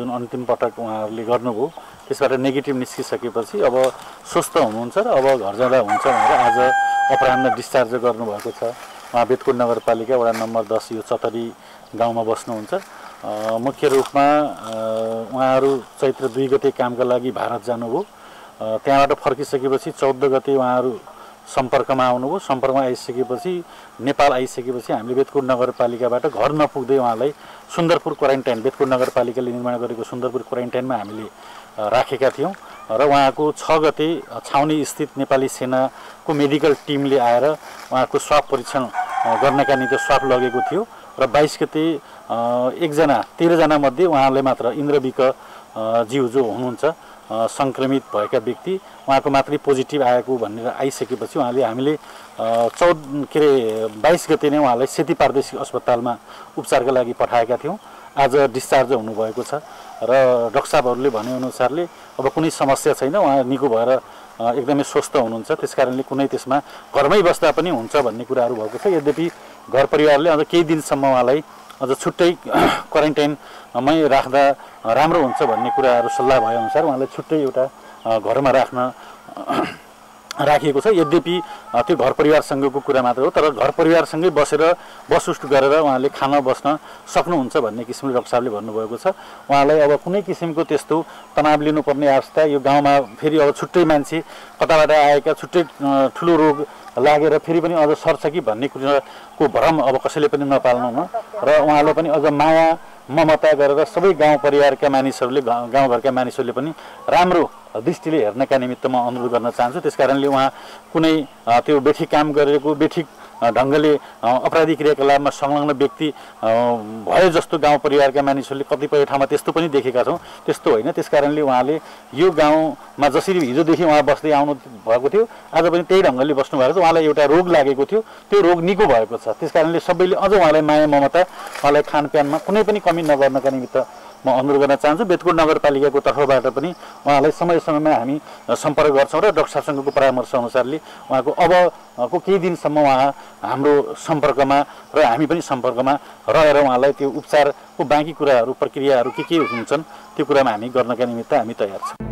जुन अन्तिम पटक उहाँहरूले गर्नुभयो त्यसबाट नेगेटिभ निस्किसकेपछि अब स्वस्थ हुनुहुन्छ र अब घर जाँदा हुन्छ भनेर आज अपराह्न डिस्चार्ज गर्नुभएको छ। उहाँ बेटकोट नगरपालिका वडा नम्बर दस यो चतरी गाउँमा बस्नुहुन्छ। मुख्य रूपमा उहाँहरू चैत्र दुई गते कामका लागि भारत जानुभयो, त्यहाँबाट फर्किसकेपछि चौध गते उहाँहरू सम्पर्कमा आउनुभयो। सम्पर्कमा आइसकेपछि नेपाल आइसकेपछि हामीले बेटकोट नगरपालिकाबाट घर नपुग्दै उहाँलाई सुन्दरपुर क्वारेन्टाइन, बेटकोट नगरपालिकाले निर्माण गरेको सुन्दरपुर क्वारेन्टाइनमा हामीले राखेका थियौँ र उहाँको छ गते छाउनी स्थित नेपाली सेनाको मेडिकल टिमले आएर उहाँको स्वाप परीक्षण गर्नका निम्ति स्वाप लगेको थियो र बाइस गते एकजना तेह्रजना मध्ये उहाँले मात्र इन्द्र विक ज्यू जो हुनुहुन्छ सङ्क्रमित भएका व्यक्ति उहाँको मात्रै पोजिटिभ आएको भनेर आइसकेपछि उहाँले हामीले चौध के अरे बाइस गते नै उहाँलाई सेती पारदेशिक अस्पतालमा उपचारका लागि पठाएका थियौँ। आज डिस्चार्ज हुनुभएको छ र डाक्टर साहबहरूले भनेअनुसारले अब कुनै समस्या छैन, उहाँ निको भएर एकदमै स्वस्थ हुनुहुन्छ। त्यस कारणले कुनै त्यसमा घरमै बस्दा पनि हुन्छ भन्ने कुराहरू भएको छ। यद्यपि घर परिवारले अझ केही दिनसम्म उहाँलाई अझ छुट्टै क्वारेन्टाइनमै राख्दा राम्रो हुन्छ भन्ने कुराहरू सल्लाह भएअनुसार उहाँलाई छुट्टै एउटा घरमा राख्न राखिएको छ। यद्यपि त्यो घर परिवारसँगको कुरा मात्र हो, तर घर परिवारसँगै बसेर बसउठ गरेर उहाँले खान बस्न सक्नुहुन्छ भन्ने किसिमले डाक्टर साहबले भन्नुभएको छ। उहाँलाई अब कुनै किसिमको त्यस्तो तनाव लिनुपर्ने अवस्था, यो गाउँमा फेरि अब छुट्टै मान्छे कताबाट आएका छुट्टै ठुलो रोग लागेर फेरि पनि अझ सर्छ कि भन्ने कुराको भ्रम अब कसैले पनि नपाल्नु न र उहाँले पनि अझ माया ममता गरेर सबै गाउँ परिवारका मानिसहरूले गाउँघरका मानिसहरूले पनि राम्रो दृष्टिले हेर्नका निमित्त म अनुरोध गर्न चाहन्छु। त्यस कारणले उहाँ कुनै त्यो बेठिक काम गरेको बेठिक ढङ्गले अपराधी क्रियाकलापमा संलग्न व्यक्ति भए जस्तो गाउँ परिवारका मानिसहरूले कतिपय ठाउँमा त्यस्तो पनि देखेका छौँ, त्यस्तो होइन। त्यस कारणले उहाँले यो गाउँमा जसरी हिजोदेखि उहाँ बस्दै आउनु भएको थियो आज पनि त्यही ढङ्गले बस्नुभएको छ। उहाँलाई एउटा रोग लागेको थियो, त्यो रोग निको भएको छ। त्यस कारणले सबैले अझ उहाँलाई माया ममता, उहाँलाई खानपानमा कुनै पनि कमी नगर्नका निमित्त म अनुरोध गर्न चाहन्छु। बेटकोट नगरपालिकाको तर्फबाट पनि उहाँलाई समय समयमा हामी सम्पर्क गर्छौँ र डाक्टर साहबसँगको परामर्श अनुसारले उहाँको अबको केही दिनसम्म उहाँ हाम्रो सम्पर्कमा र हामी पनि सम्पर्कमा रहेर उहाँलाई त्यो उपचारको बाँकी कुराहरू प्रक्रियाहरू के के हुन्छन् त्यो कुरामा हामी गर्नका निमित्त हामी तयार छौँ।